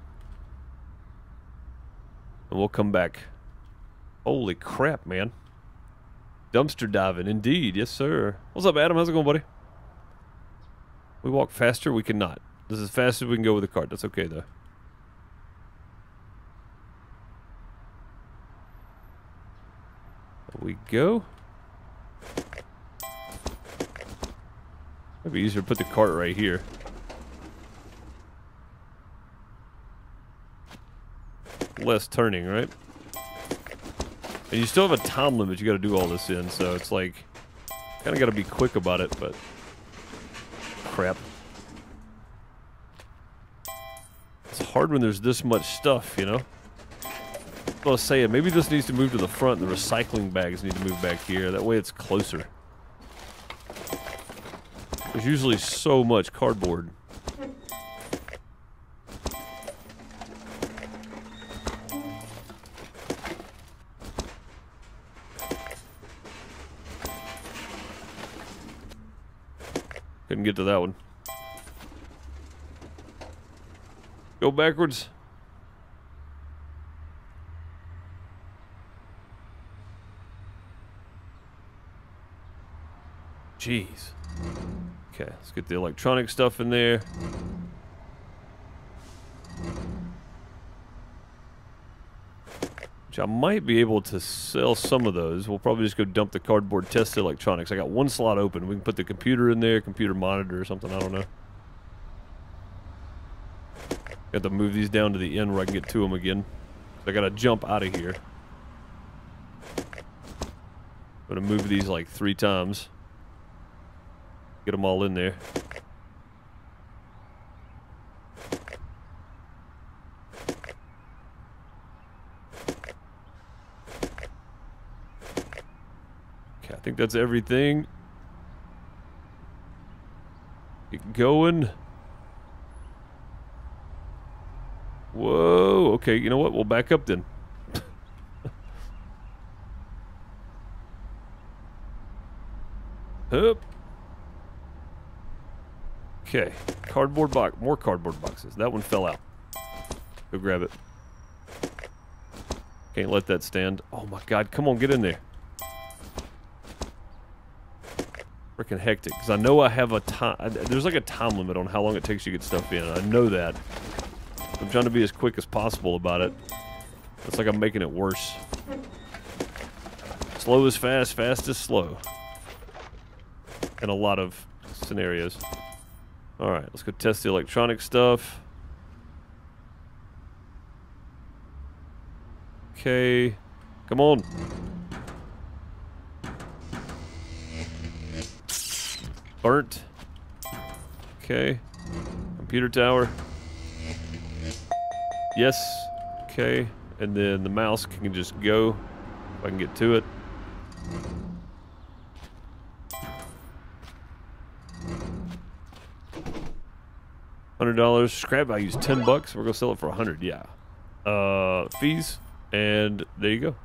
And we'll come back. Holy crap, man. Dumpster diving, indeed. Yes, sir. What's up, Adam? How's it going, buddy? We walk faster? We cannot. This is as fast as we can go with the cart. That's okay, though. There we go. Might be easier to put the cart right here. Less turning, right? And you still have a time limit you gotta do all this in, so it's like... Kinda gotta be quick about it, but... Crap. It's hard when there's this much stuff, you know? I was saying, maybe this needs to move to the front and the recycling bags need to move back here. That way it's closer. There's usually so much cardboard. Couldn't get to that one. Go backwards. Jeez. Okay, let's get the electronic stuff in there. Which I might be able to sell some of those. We'll probably just go dump the cardboard, test the electronics. I got one slot open. We can put the computer in there, computer monitor or something, I don't know. Got to move these down to the end where I can get to them again. So I gotta jump out of here. I'm gonna move these like three times. Get them all in there. Okay, I think that's everything. Get going. Whoa, okay, you know what? We'll back up then. Up. Okay, cardboard box, more cardboard boxes. That one fell out. Go grab it. Can't let that stand. Oh my god, come on, get in there. Freaking hectic, because I know I have a time, there's like a time limit on how long it takes to get stuff in. I know that. I'm trying to be as quick as possible about it. It's like I'm making it worse. It's Slow is fast, fast is slow. In a lot of scenarios. Alright, let's go test the electronic stuff. Okay, come on. Burnt. Okay. Computer tower. Yes. Okay. And then the mouse can just go. If I can get to it. one hundred dollars. Scrap value's ten bucks. We're going to sell it for one hundred. Yeah. Uh, fees. And there you go.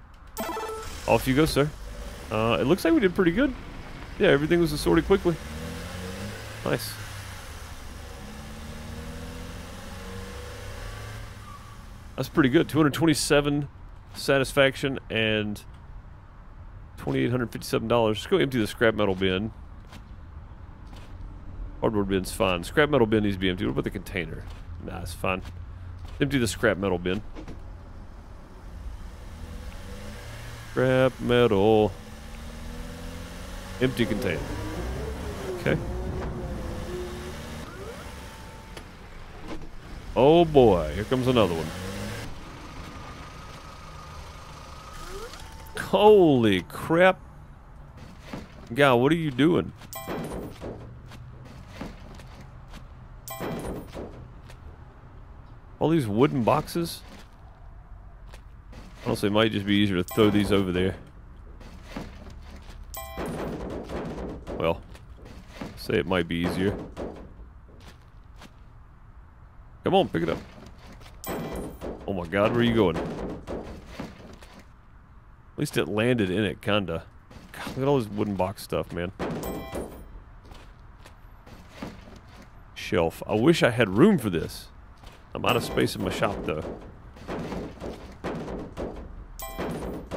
Off you go, sir. Uh, it looks like we did pretty good. Yeah, everything was assorted quickly. Nice. That's pretty good. two hundred twenty-seven satisfaction and two thousand eight hundred fifty-seven dollars. Let's go empty the scrap metal bin. Hardwood bin's fine. Scrap metal bin needs to be empty. What about the container? Nah, it's fine. Empty the scrap metal bin. Scrap metal. Empty container. Okay. Oh boy, here comes another one. Holy crap. God, what are you doing? All these wooden boxes? Honestly, it might just be easier to throw these over there. Well, say it might be easier. Come on, pick it up. Oh my god, where are you going? At least it landed in it, kinda. God, look at all this wooden box stuff, man. Shelf. I wish I had room for this. I'm out of space in my shop, though. Let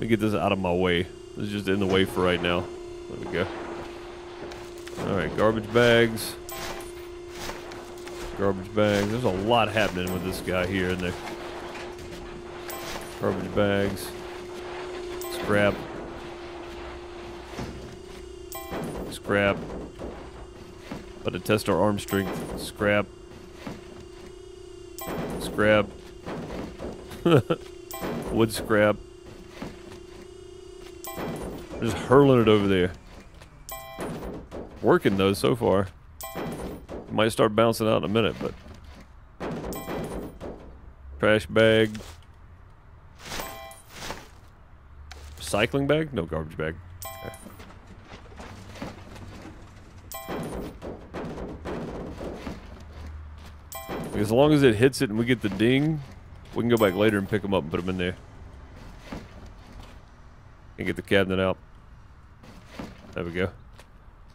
me get this out of my way. This is just in the way for right now. There we go. Alright, garbage bags. Garbage bags. There's a lot happening with this guy here and there. Garbage bags. Scrap. Scrap. About to test our arm strength. Scrap. Scrap. Wood scrap. Just hurling it over there. Working though so far. Might start bouncing out in a minute, but. Trash bag. Recycling bag? No, garbage bag. Okay. As long as it hits it and we get the ding, we can go back later and pick them up and put them in there. And get the cabinet out. There we go.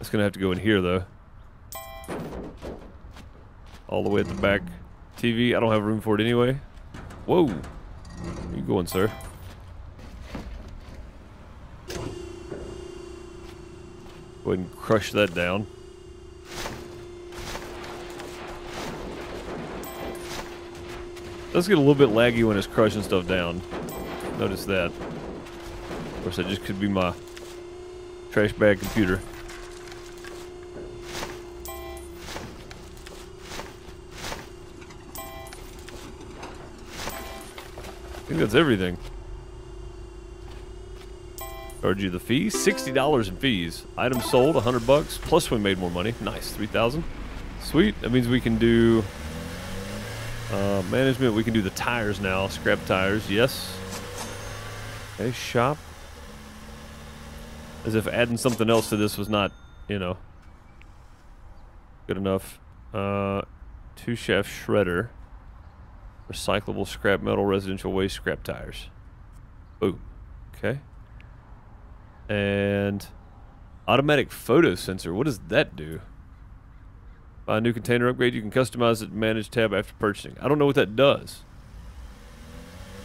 It's gonna have to go in here though. All the way at the back. T V, I don't have room for it anyway. Whoa. Where you going, sir? Go ahead and crush that down. Does get a little bit laggy when it's crushing stuff down. Notice that. Of course, that just could be my trash bag computer. I think that's everything. Charge you the fees, sixty dollars in fees. Items sold, one hundred bucks. Plus we made more money. Nice, three thousand. Sweet. That means we can do. Uh, management, we can do the tires now. Scrap tires, yes. Okay, shop. As if adding something else to this was not, you know, good enough. Uh, two shaft shredder. Recyclable scrap metal, residential waste, scrap tires. Boom. Okay. And automatic photo sensor. What does that do? Buy a new container upgrade, you can customize it and manage tab after purchasing. I don't know what that does.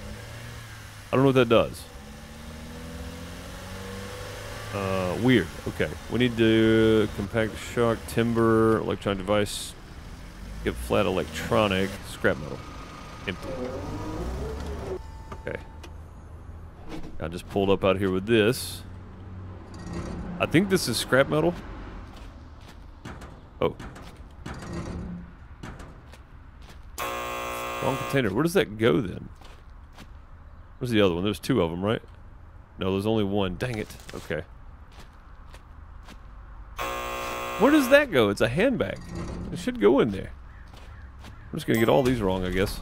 I don't know what that does. Uh, weird. Okay. We need to compact shock, timber, electronic device, get flat electronic, scrap metal. Empty. Okay. I just pulled up out here with this. I think this is scrap metal. Oh. Wrong container. Where does that go then? Where's the other one? There's two of them, right? No, there's only one. Dang it. Okay. Where does that go? It's a handbag. It should go in there. I'm just going to get all these wrong, I guess.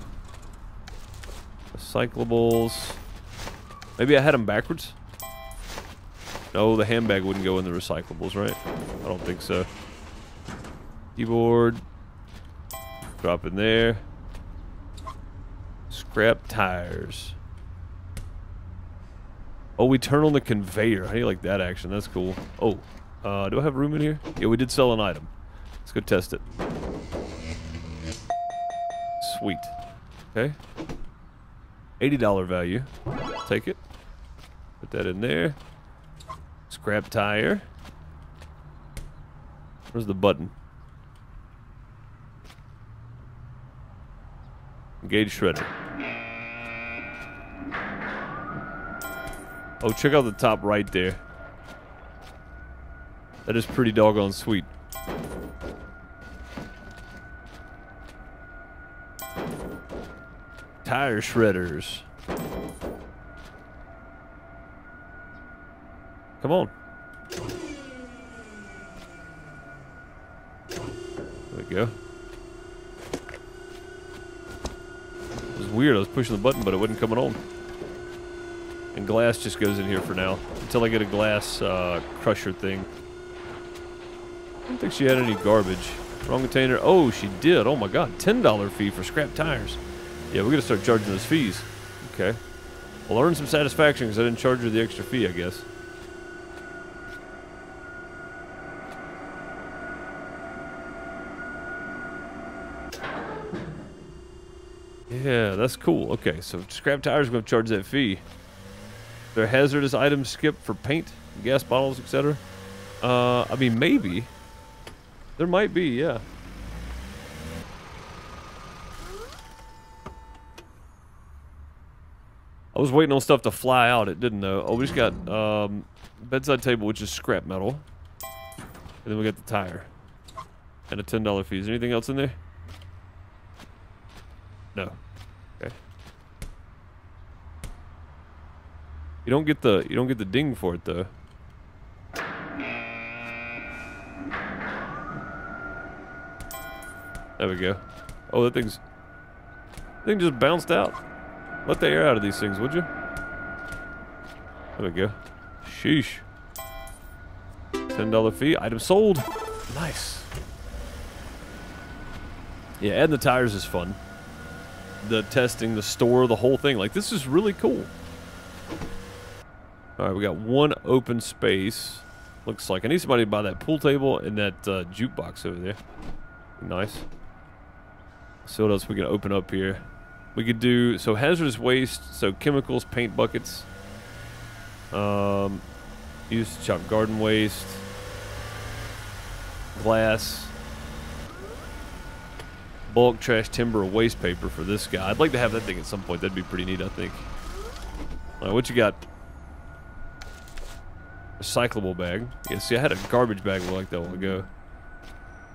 Recyclables. Maybe I had them backwards? No, the handbag wouldn't go in the recyclables, right? I don't think so. Keyboard. Drop in there. Scrap tires. Oh, we turn on the conveyor. How do you like that action? That's cool. Oh, uh, do I have room in here? Yeah, we did sell an item. Let's go test it. Sweet. Okay. eighty dollar value. Take it. Put that in there. Scrap tire. Where's the button? Engage shredder. Oh, check out the top right there. That is pretty doggone sweet. Tire shredders. Come on. There we go. It was weird. I was pushing the button, but it wasn't coming on. And glass just goes in here for now, until I get a glass uh, crusher thing. I don't think she had any garbage. Wrong container. Oh, she did. Oh my god. ten dollar fee for scrap tires. Yeah, we're gonna start charging those fees. Okay. I'll earn some satisfaction because I didn't charge her the extra fee, I guess. Yeah, that's cool. Okay, so scrap tires are gonna charge that fee. Their hazardous items skip for paint, gas bottles, et cetera. Uh, I mean, maybe. There might be, yeah. I was waiting on stuff to fly out. It didn't, though. Oh, we just got um, bedside table, which is scrap metal. And then we got the tire. And a ten dollar fee. Is there anything else in there? No. Okay. You don't get the you don't get the ding for it though. There we go. Oh, that thing's that thing just bounced out. Let the air out of these things, would you? There we go. Sheesh. ten dollar fee. Item sold. Nice. Yeah, adding the tires is fun. The testing, the store, the whole thing. Like this is really cool. Alright, we got one open space. Looks like I need somebody to buy that pool table and that uh, jukebox over there. Nice. So what else we can open up here? We could do, so hazardous waste, so chemicals, paint buckets. Um, used to chop garden waste. Glass. Bulk trash, timber, or waste paper for this guy. I'd like to have that thing at some point. That'd be pretty neat, I think. Alright, what you got? Recyclable bag. Yeah, see, I had a garbage bag like that one ago.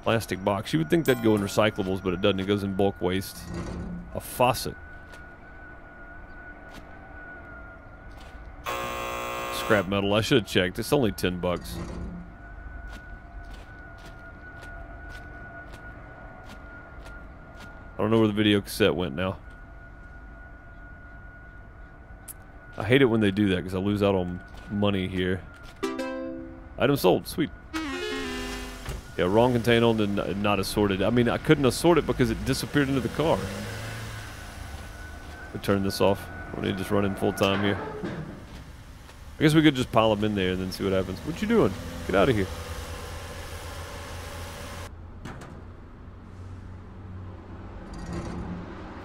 Plastic box. You would think that'd go in recyclables, but it doesn't. It goes in bulk waste. A faucet. Scrap metal. I should have checked. It's only ten bucks. I don't know where the video cassette went now. I hate it when they do that because I lose out on money here. Item sold. Sweet. Yeah, wrong container and not assorted. I mean, I couldn't assort it because it disappeared into the car. We turn this off. We need to just run in full time here. I guess we could just pile them in there and then see what happens. What you doing? Get out of here.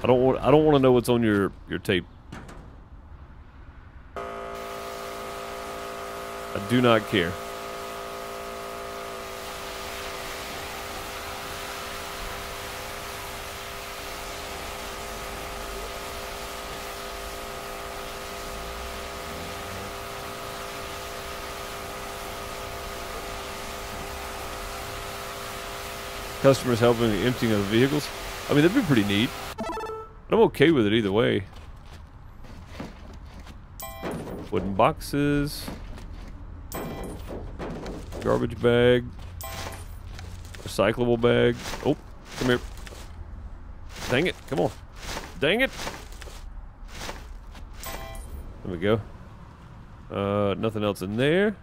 I don't want. I don't want to know what's on your your tape. I do not care. customers helping the emptying of the vehicles. I mean, that'd be pretty neat. I'm okay with it either way. Wooden boxes. Garbage bag. Recyclable bag. Oh, come here. Dang it, come on. Dang it! There we go. Uh, nothing else in there.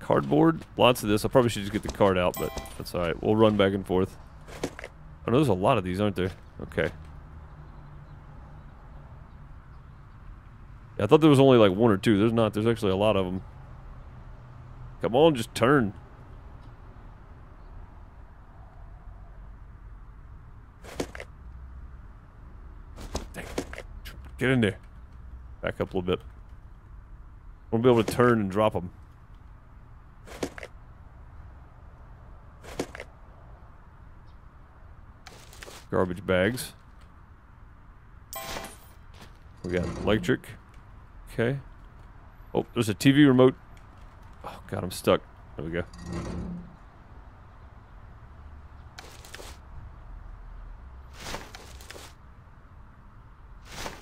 Cardboard. Lots of this. I probably should just get the card out, but that's alright. We'll run back and forth. I know there's a lot of these, aren't there? Okay. I thought there was only like one or two. There's not. There's actually a lot of them. Come on, just turn. Dang. Get in there. Back up a little bit. We'll be able to turn and drop them. Garbage bags. We got electric. Okay. Oh, there's a T V remote. Oh, God, I'm stuck. There we go.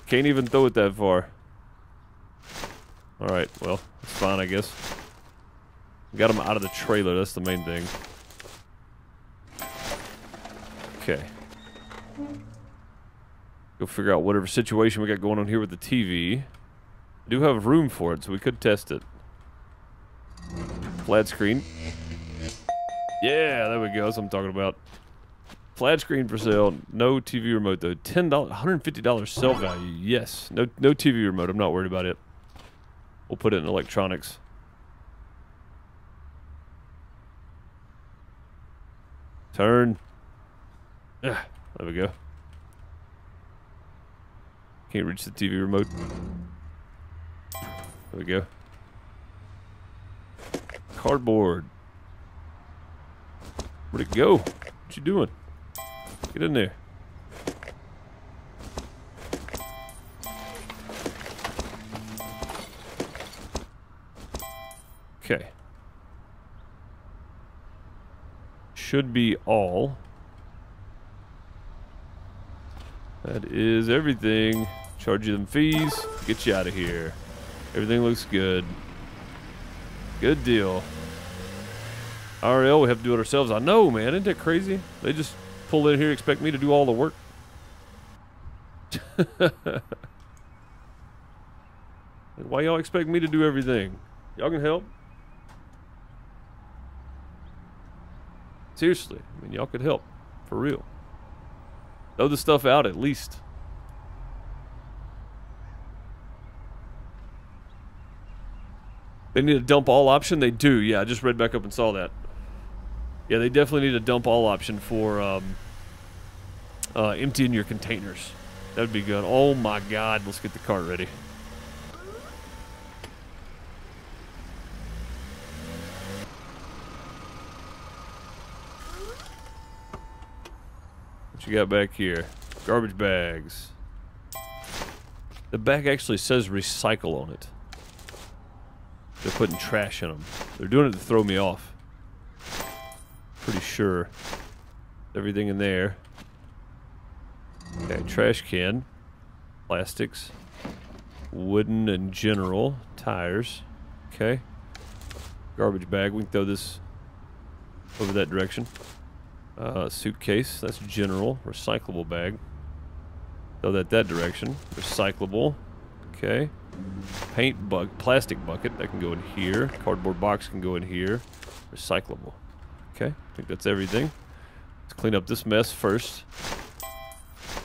Can't even throw it that far. Alright, well, it's fine, I guess. Got him out of the trailer, that's the main thing. Okay. Go figure out whatever situation we got going on here with the T V. I do have room for it, so we could test it. Flat screen. Yeah, there we go. That's what I'm talking about. Flat screen for sale. No T V remote though. Ten dollars, one hundred fifty dollars sell value. Yes. No, no T V remote. I'm not worried about it. We'll put it in electronics. Turn. Ugh, there we go. Can't reach the T V remote. There we go. Cardboard. Where'd it go? What you doing? Get in there. Okay. Should be all. That is everything. Charge you them fees. Get you out of here. Everything looks good. Good deal. R L, we have to do it ourselves. I know, man. Isn't that crazy? They just pull in here and expect me to do all the work. Why y'all expect me to do everything? Y'all can help. Seriously. I mean, y'all could help. For real. Throw the stuff out at least. They need a dump all option? They do, yeah. I just read back up and saw that. Yeah, they definitely need a dump all option for um, uh, emptying your containers. That would be good. Oh my God, let's get the cart ready. What you got back here? Garbage bags. The bag actually says recycle on it. They're putting trash in them. They're doing it to throw me off. Pretty sure. Everything in there. Okay, trash can. Plastics. Wooden in general. Tires. Okay. Garbage bag. We can throw this over that direction. Uh, suitcase. That's general. Recyclable bag. Throw that that direction. Recyclable. Okay. Paint bug, plastic bucket, that can go in here. Cardboard box can go in here. Recyclable. Okay, I think that's everything. Let's clean up this mess first.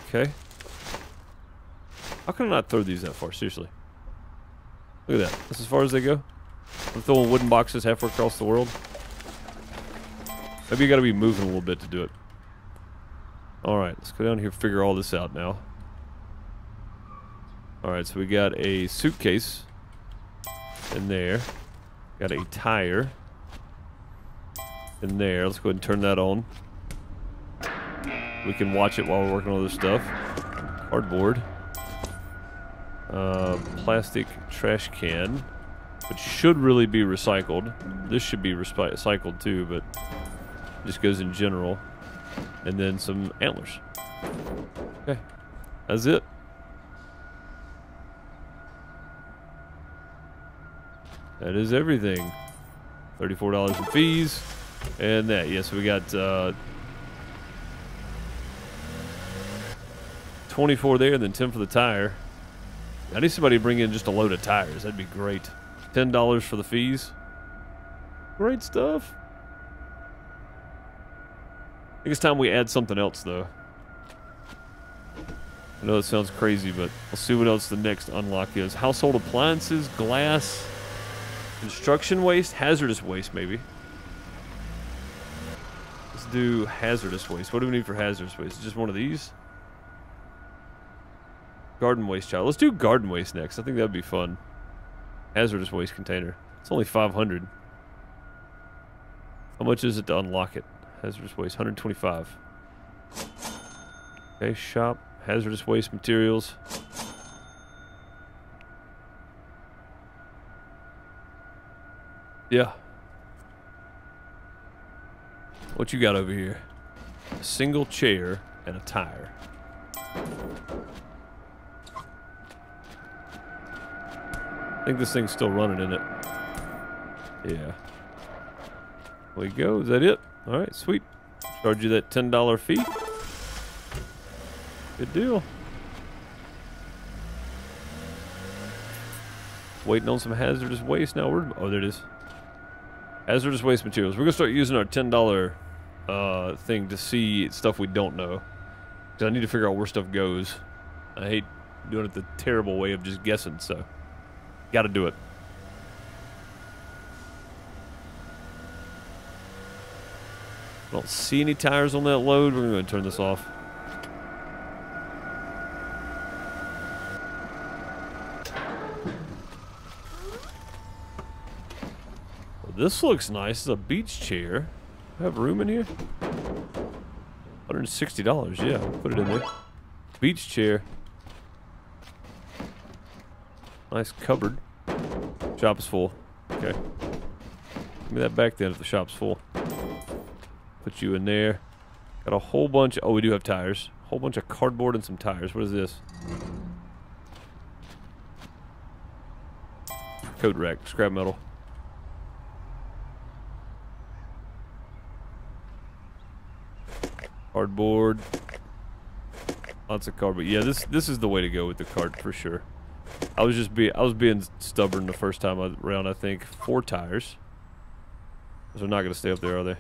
Okay. How can I not throw these that far? Seriously. Look at that. That's as far as they go. I'm throwing wooden boxes halfway across the world. Maybe you gotta be moving a little bit to do it. Alright, let's go down here and figure all this out now. Alright, so we got a suitcase in there. Got a tire in there. Let's go ahead and turn that on. We can watch it while we're working on other stuff. Cardboard. Uh, plastic trash can. Which should really be recycled. This should be recycled too, but Just goes in general. And then some antlers. Okay. That's it. That is everything. thirty-four dollars in fees. And that. Yes, we got uh, twenty-four there and then ten for the tire. I need somebody to bring in just a load of tires. That'd be great. ten dollars for the fees. Great stuff. I think it's time we add something else, though. I know that sounds crazy, but we'll see what else the next unlock is. Household appliances, glass, construction waste, hazardous waste, maybe. Let's do hazardous waste. What do we need for hazardous waste? Just one of these? Garden waste, child. Let's do garden waste next. I think that'd be fun. Hazardous waste container. It's only five hundred. How much is it to unlock it? Hazardous waste, one hundred twenty-five. Okay, shop. Hazardous waste materials. Yeah. What you got over here? A single chair and a tire. I think this thing's still running in it. Yeah. There we go. Is that it? All right, sweet. Charge you that ten dollar fee. Good deal. Waiting on some hazardous waste now. We're, oh, there it is. Hazardous waste materials. We're going to start using our ten dollar uh, thing to see stuff we don't know. Because I need to figure out where stuff goes. I hate doing it the terrible way of just guessing, so. Got to do it. I don't see any tires on that load. We're going to turn this off. Well, this looks nice. It's a beach chair. Do I have room in here? one hundred sixty dollars. Yeah, put it in there. Beach chair. Nice cupboard. Shop is full. Okay. Give me that back then if the shop's full. Put you in there. Got a whole bunch. Oh, we do have tires. Whole bunch of cardboard and some tires. What is this? Coat rack. Scrap metal. Cardboard. Lots of cardboard. Yeah, this this is the way to go with the card for sure. I was just be I was being stubborn the first time around. I think four tires. Those are not going to stay up there, are they?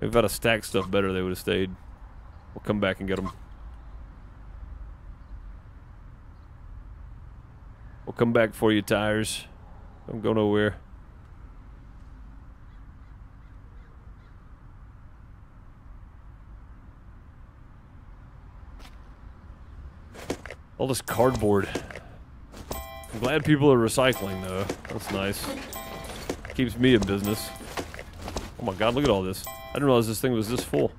If I'd have stacked stuff better, they would have stayed. We'll come back and get them. We'll come back for you, tires. Don't go nowhere. All this cardboard. I'm glad people are recycling, though. That's nice. Keeps me in business. Oh my God, look at all this. I didn't realize this thing was this full.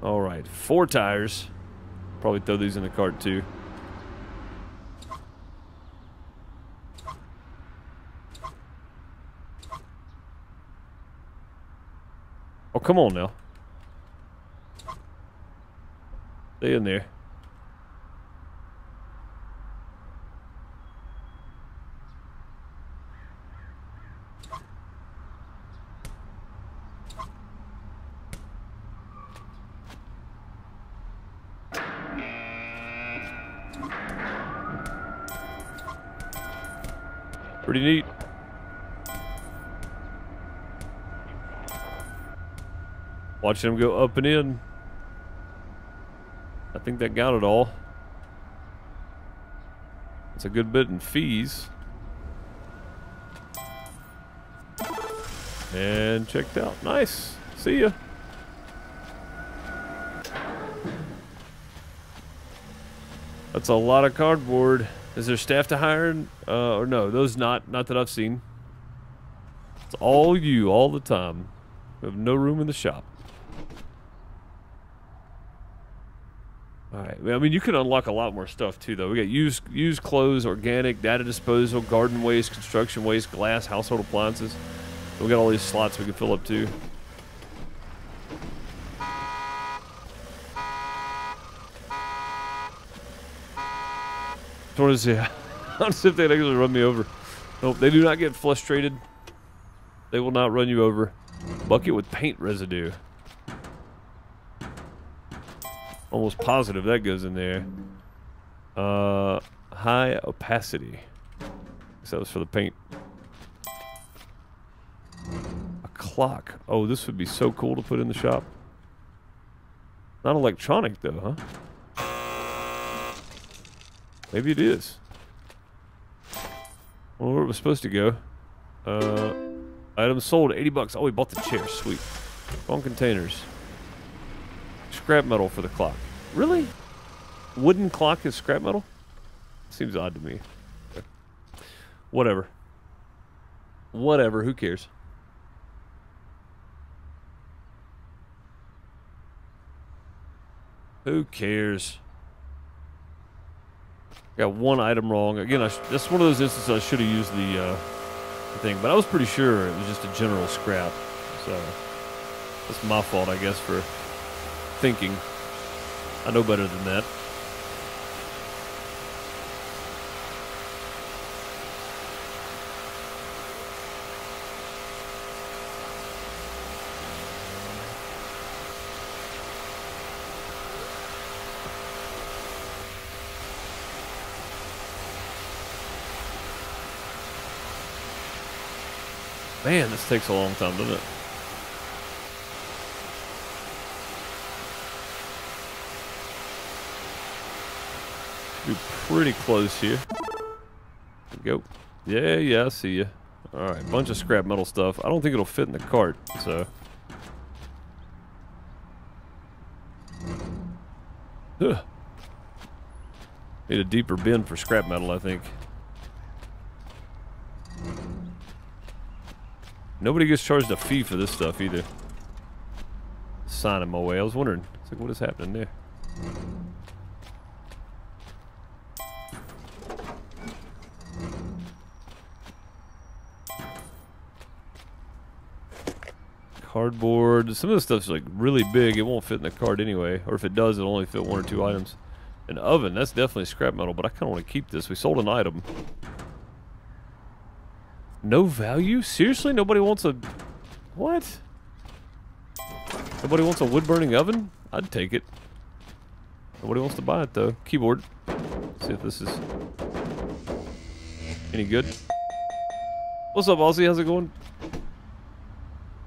All right, four tires. Probably throw these in the cart too. Oh, come on now. Stay in there. Pretty neat. Watching them go up and in. I think that got it all. That's a good bit in fees. And checked out. Nice. See ya. That's a lot of cardboard. Is there staff to hire? Uh, or no, those not, not that I've seen. It's all you, all the time. We have no room in the shop. All right. I mean, you can unlock a lot more stuff too, though. We got used, used clothes, organic, data disposal, garden waste, construction waste, glass, household appliances. We got all these slots we can fill up too. Sort of, yeah. Honestly, if they'd actually run me over. Nope, they do not get frustrated. They will not run you over. Bucket with paint residue. Almost positive that goes in there. Uh, high opacity. So that was for the paint. A clock. Oh, this would be so cool to put in the shop. Not electronic though, huh? Maybe it is. I don't know where it was supposed to go. Uh, items sold, eighty bucks. Oh, we bought the chair. Sweet. Wrong containers. Scrap metal for the clock. Really? Wooden clock is scrap metal? Seems odd to me. Whatever. Whatever. Who cares? Who cares? Got one item wrong. Again, I sh that's one of those instances I should have used the, uh, the thing, but I was pretty sure it was just a general scrap. So that's my fault, I guess, for thinking. I know better than that. Man, this takes a long time, doesn't it? We're pretty close here. There we go. Yeah, yeah, I see you. All right, bunch of scrap metal stuff. I don't think it'll fit in the cart, so. Huh. Need a deeper bin for scrap metal, I think. Nobody gets charged a fee for this stuff either. Sign in my way. I was wondering, it's like, what is happening there? Cardboard. Some of this stuff's like really big. It won't fit in the cart anyway. Or if it does, it'll only fit one or two items. An oven. That's definitely scrap metal, but I kind of want to keep this. We sold an item. No value? Seriously? Nobody wants a... What? Nobody wants a wood-burning oven? I'd take it. Nobody wants to buy it, though. Keyboard. Let's see if this is... any good? What's up, Aussie? How's it going?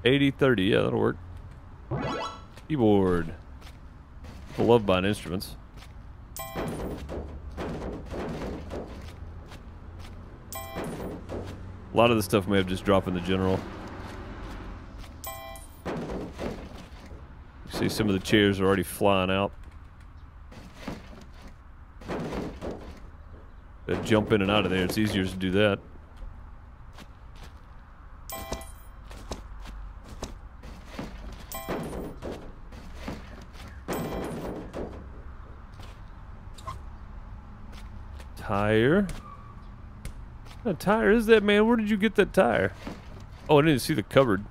eighty thirty. Yeah, that'll work. Keyboard. I love buying instruments. A lot of this stuff may have just dropped in the general. You see some of the chairs are already flying out. They jump in and out of there. It's easier to do that. Tire. What kind of tire is that, man? Where did you get that tire? Oh, I didn't see the cupboard.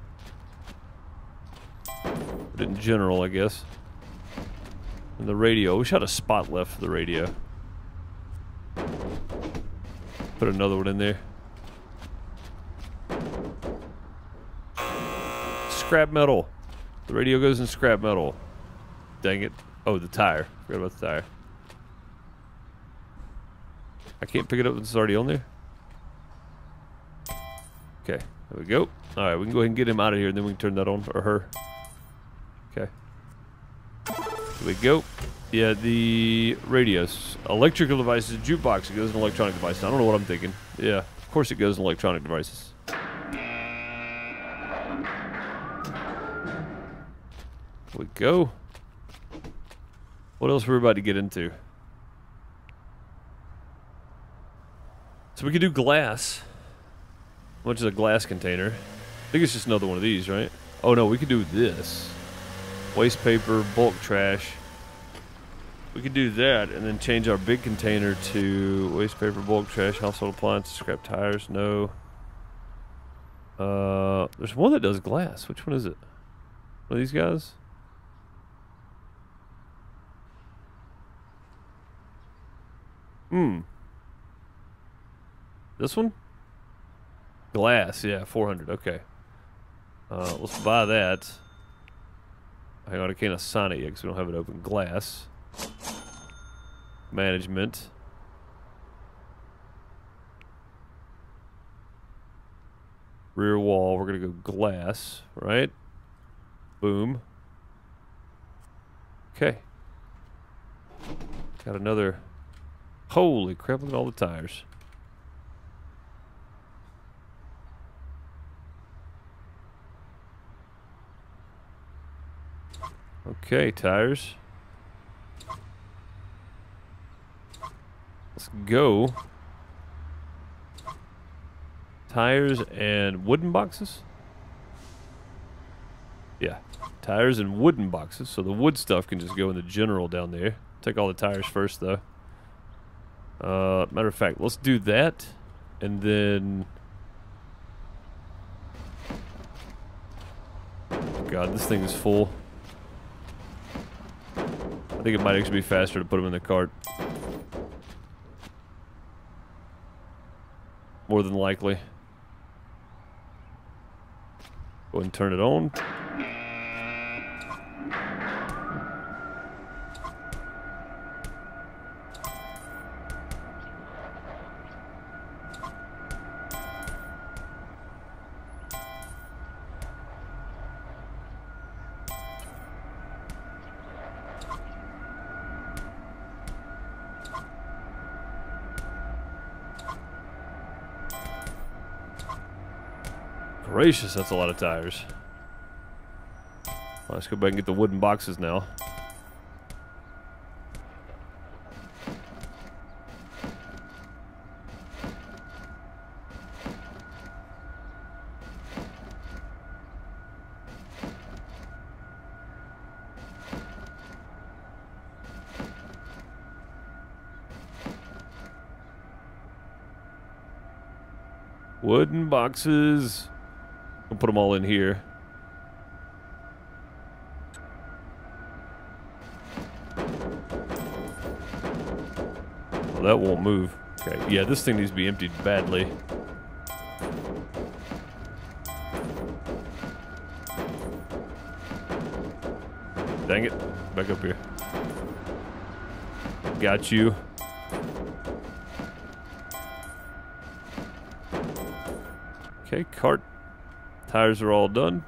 But in general, I guess. And the radio. We shot a spot left for the radio. Put another one in there. Scrap metal. The radio goes in scrap metal. Dang it. Oh, the tire. Forgot about the tire. I can't pick it up if it's already on there. Okay, there we go. Alright, we can go ahead and get him out of here and then we can turn that on, or her. Okay. Here we go. Yeah, the radios. Electrical devices, jukebox, it goes in electronic devices. I don't know what I'm thinking. Yeah, of course it goes in electronic devices. Here we go. What else we're we about to get into? So we can do glass. Which is a glass container. I think it's just another one of these, right? Oh no, we could do this. Waste paper, bulk trash. We could do that and then change our big container to waste paper, bulk trash, household appliances, scrap tires, no. Uh, there's one that does glass. Which one is it? One of these guys? Hmm. This one? Glass, yeah, four hundred, okay. Uh, let's buy that. Hang on, I can't assign it yet because we don't have it open. Glass. Management. Rear wall, we're going to go glass, right? Boom. Okay. Got another... Holy crap, look at all the tires. Okay, tires. Let's go. Tires and wooden boxes? Yeah. Tires and wooden boxes. So the wood stuff can just go in the general down there. Take all the tires first, though. Uh, matter of fact, let's do that. And then... Oh God, this thing is full. I think it might actually be faster to put them in the cart. More than likely. Go ahead and turn it on. Gracious, that's a lot of tires. Well, let's go back and get the wooden boxes now. Wooden boxes. We'll put them all in here. Well, that won't move. Okay, yeah, this thing needs to be emptied badly. Dang it. Back up here. Got you. Okay, cart. Tires are all done.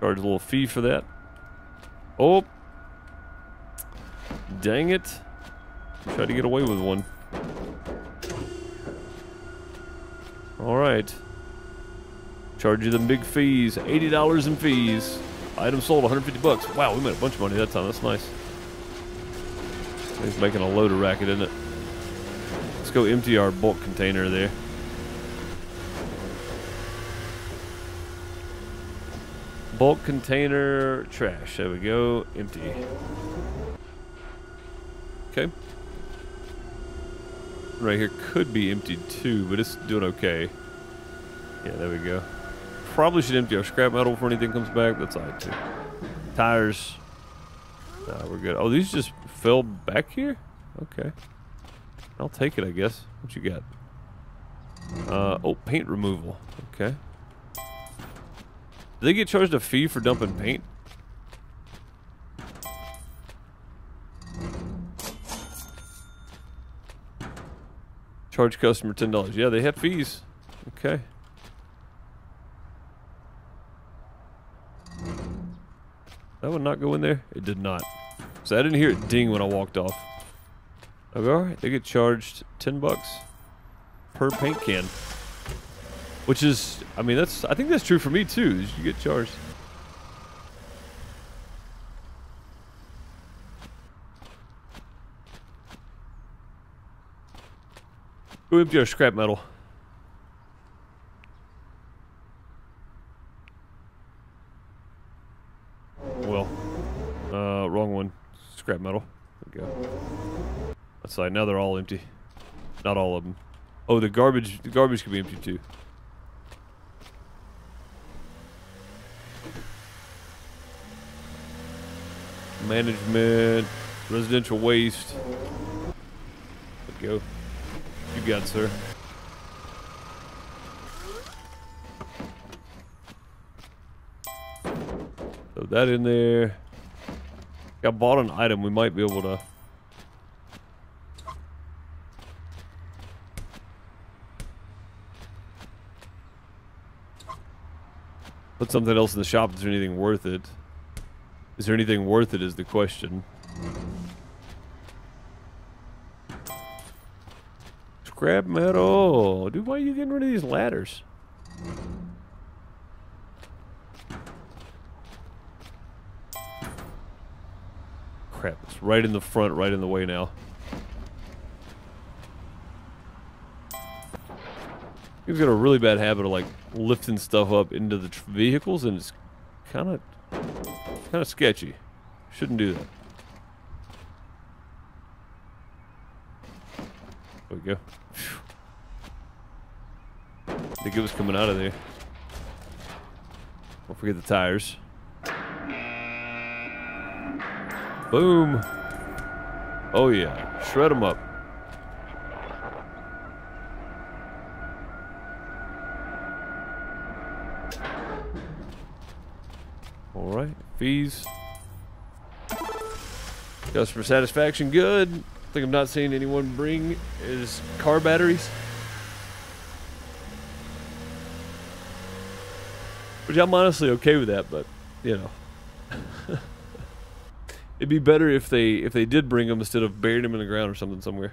Charge a little fee for that. Oh! Dang it. Tried to get away with one. Alright. Charge you them big fees. eighty dollars in fees. Item sold, one hundred fifty bucks. Wow, we made a bunch of money that time. That's nice. He's making a load of racket, isn't it? Let's go empty our bulk container there. Bulk container trash. There we go. Empty. Okay. Right here could be emptied too, but it's doing okay. Yeah, there we go. Probably should empty our scrap metal before anything comes back. That's all right too. Tires. Nah, we're good. Oh, these just fell back here? Okay. I'll take it, I guess. What you got? Uh, oh, paint removal. Okay. Do they get charged a fee for dumping paint? Charge customer ten dollars. Yeah, they have fees. Okay. That would not go in there? It did not. So I didn't hear it ding when I walked off. Okay, alright. They get charged ten bucks per paint can. Which is, I mean, that's, I think that's true for me too, is you get charged. Go empty our scrap metal. Well, uh, wrong one. Scrap metal. There we go. That's like, now they're all empty. Not all of them. Oh, the garbage, the garbage could be empty too. Management, residential waste. Let's go. You got it, sir. Throw that in there. I bought an item. We might be able to. Put something else in the shop. Is there anything worth it? Is there anything worth it is the question. Scrap metal. Dude, why are you getting rid of these ladders? Crap, it's right in the front, right in the way now. You've got a really bad habit of like lifting stuff up into the tr vehicles, and it's kind of kind of sketchy. Shouldn't do that. There we go. Whew. I think it was coming out of there. Don't forget the tires. Boom. Oh yeah, shred them up. Alright, fees. Customer satisfaction, good. I think I'm not seeing anyone bring is car batteries. Which I'm honestly okay with that, but you know. It'd be better if they if they did bring them instead of burying them in the ground or something somewhere.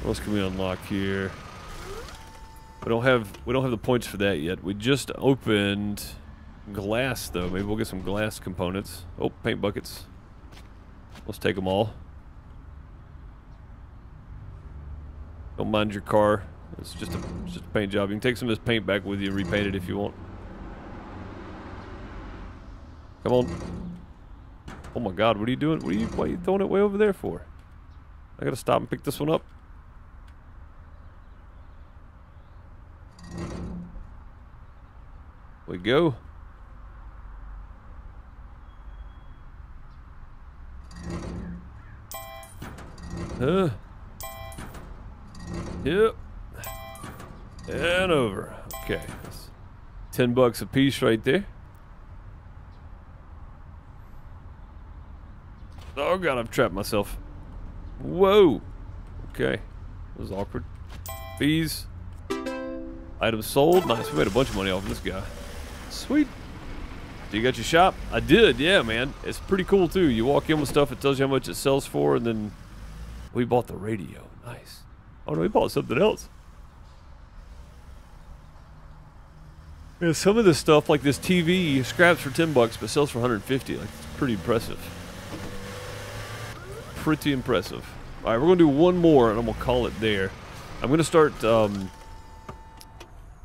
What else can we unlock here? We don't have we don't have the points for that yet. We just opened glass though. Maybe we'll get some glass components. Oh, paint buckets. Let's take them all. Don't mind your car. It's just a, it's just a paint job. You can take some of this paint back with you and repaint it if you want. Come on. Oh my God, what are you doing? What are you, why are you throwing it way over there for? I gotta stop and pick this one up. We go. Huh. Yep. And over. Okay. That's ten bucks a piece right there. Oh God, I've trapped myself. Whoa. Okay. That was awkward. Fees. Items sold. Nice. We made a bunch of money off of this guy. Sweet. So you got your shop? I did. Yeah, man. It's pretty cool too. You walk in with stuff, it tells you how much it sells for, and then we bought the radio. Nice. Oh no, we bought something else. Yeah, some of this stuff, like this T V, scraps for ten bucks, but sells for one hundred fifty. Like, it's pretty impressive. Pretty impressive. All right, we're gonna do one more, and I'm gonna call it there. I'm gonna start um,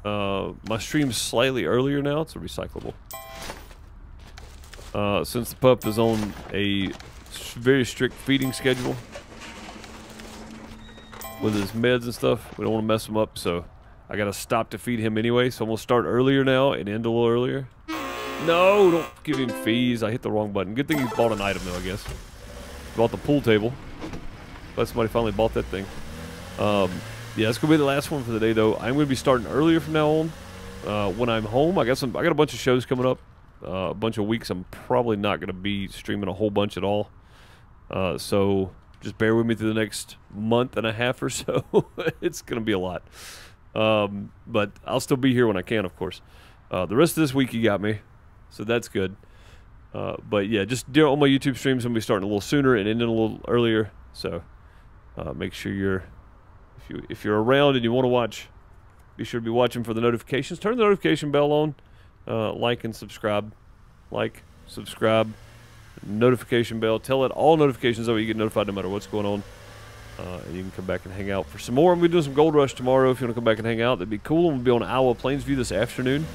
uh, my stream slightly earlier now. It's a recyclable. Uh, since the pup is on a very strict feeding schedule with his meds and stuff, we don't want to mess him up, so I gotta stop to feed him anyway, so I'm gonna start earlier now and end a little earlier. No, don't give him fees. I hit the wrong button. Good thing he bought an item though, I guess. Bought the pool table. Glad somebody finally bought that thing. Um, yeah, that's gonna be the last one for the day though. I'm gonna be starting earlier from now on. Uh, when I'm home, I got some. I got a bunch of shows coming up. Uh, a bunch of weeks. I'm probably not gonna be streaming a whole bunch at all. Uh, so. Just bear with me through the next month and a half or so. It's going to be a lot. Um, but I'll still be here when I can, of course. Uh, the rest of this week you got me, so that's good. Uh, but yeah, just do all my YouTube streams. I'm going to be starting a little sooner and ending a little earlier. So uh, make sure you're, if, you, if you're around and you want to watch, be sure to be watching for the notifications. Turn the notification bell on. Uh, like and subscribe. Like, subscribe. Notification bell. Tell it all notifications that way you get notified no matter what's going on. Uh, and you can come back and hang out for some more. I'm going to do some Gold Rush tomorrow if you want to come back and hang out. That'd be cool. I'm going to be on Iowa Plains View this afternoon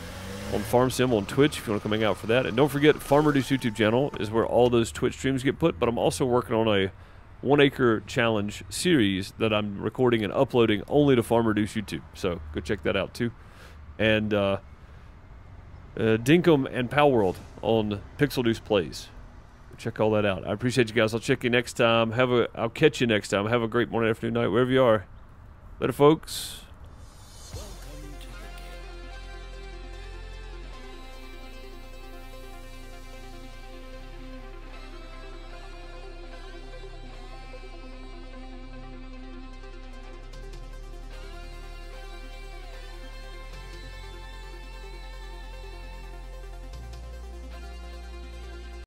on Farm Sim on Twitch if you want to come hang out for that. And don't forget, FarmerDeuce YouTube channel is where all those Twitch streams get put. But I'm also working on a one-acre challenge series that I'm recording and uploading only to FarmerDeuce YouTube. So go check that out too. And uh, uh, Dinkum and Palworld on Pixel Deuce Plays. Check all that out. I appreciate you guys. I'll check you next time. Have a I'll catch you next time. Have a great morning, afternoon, night, wherever you are. Later, folks.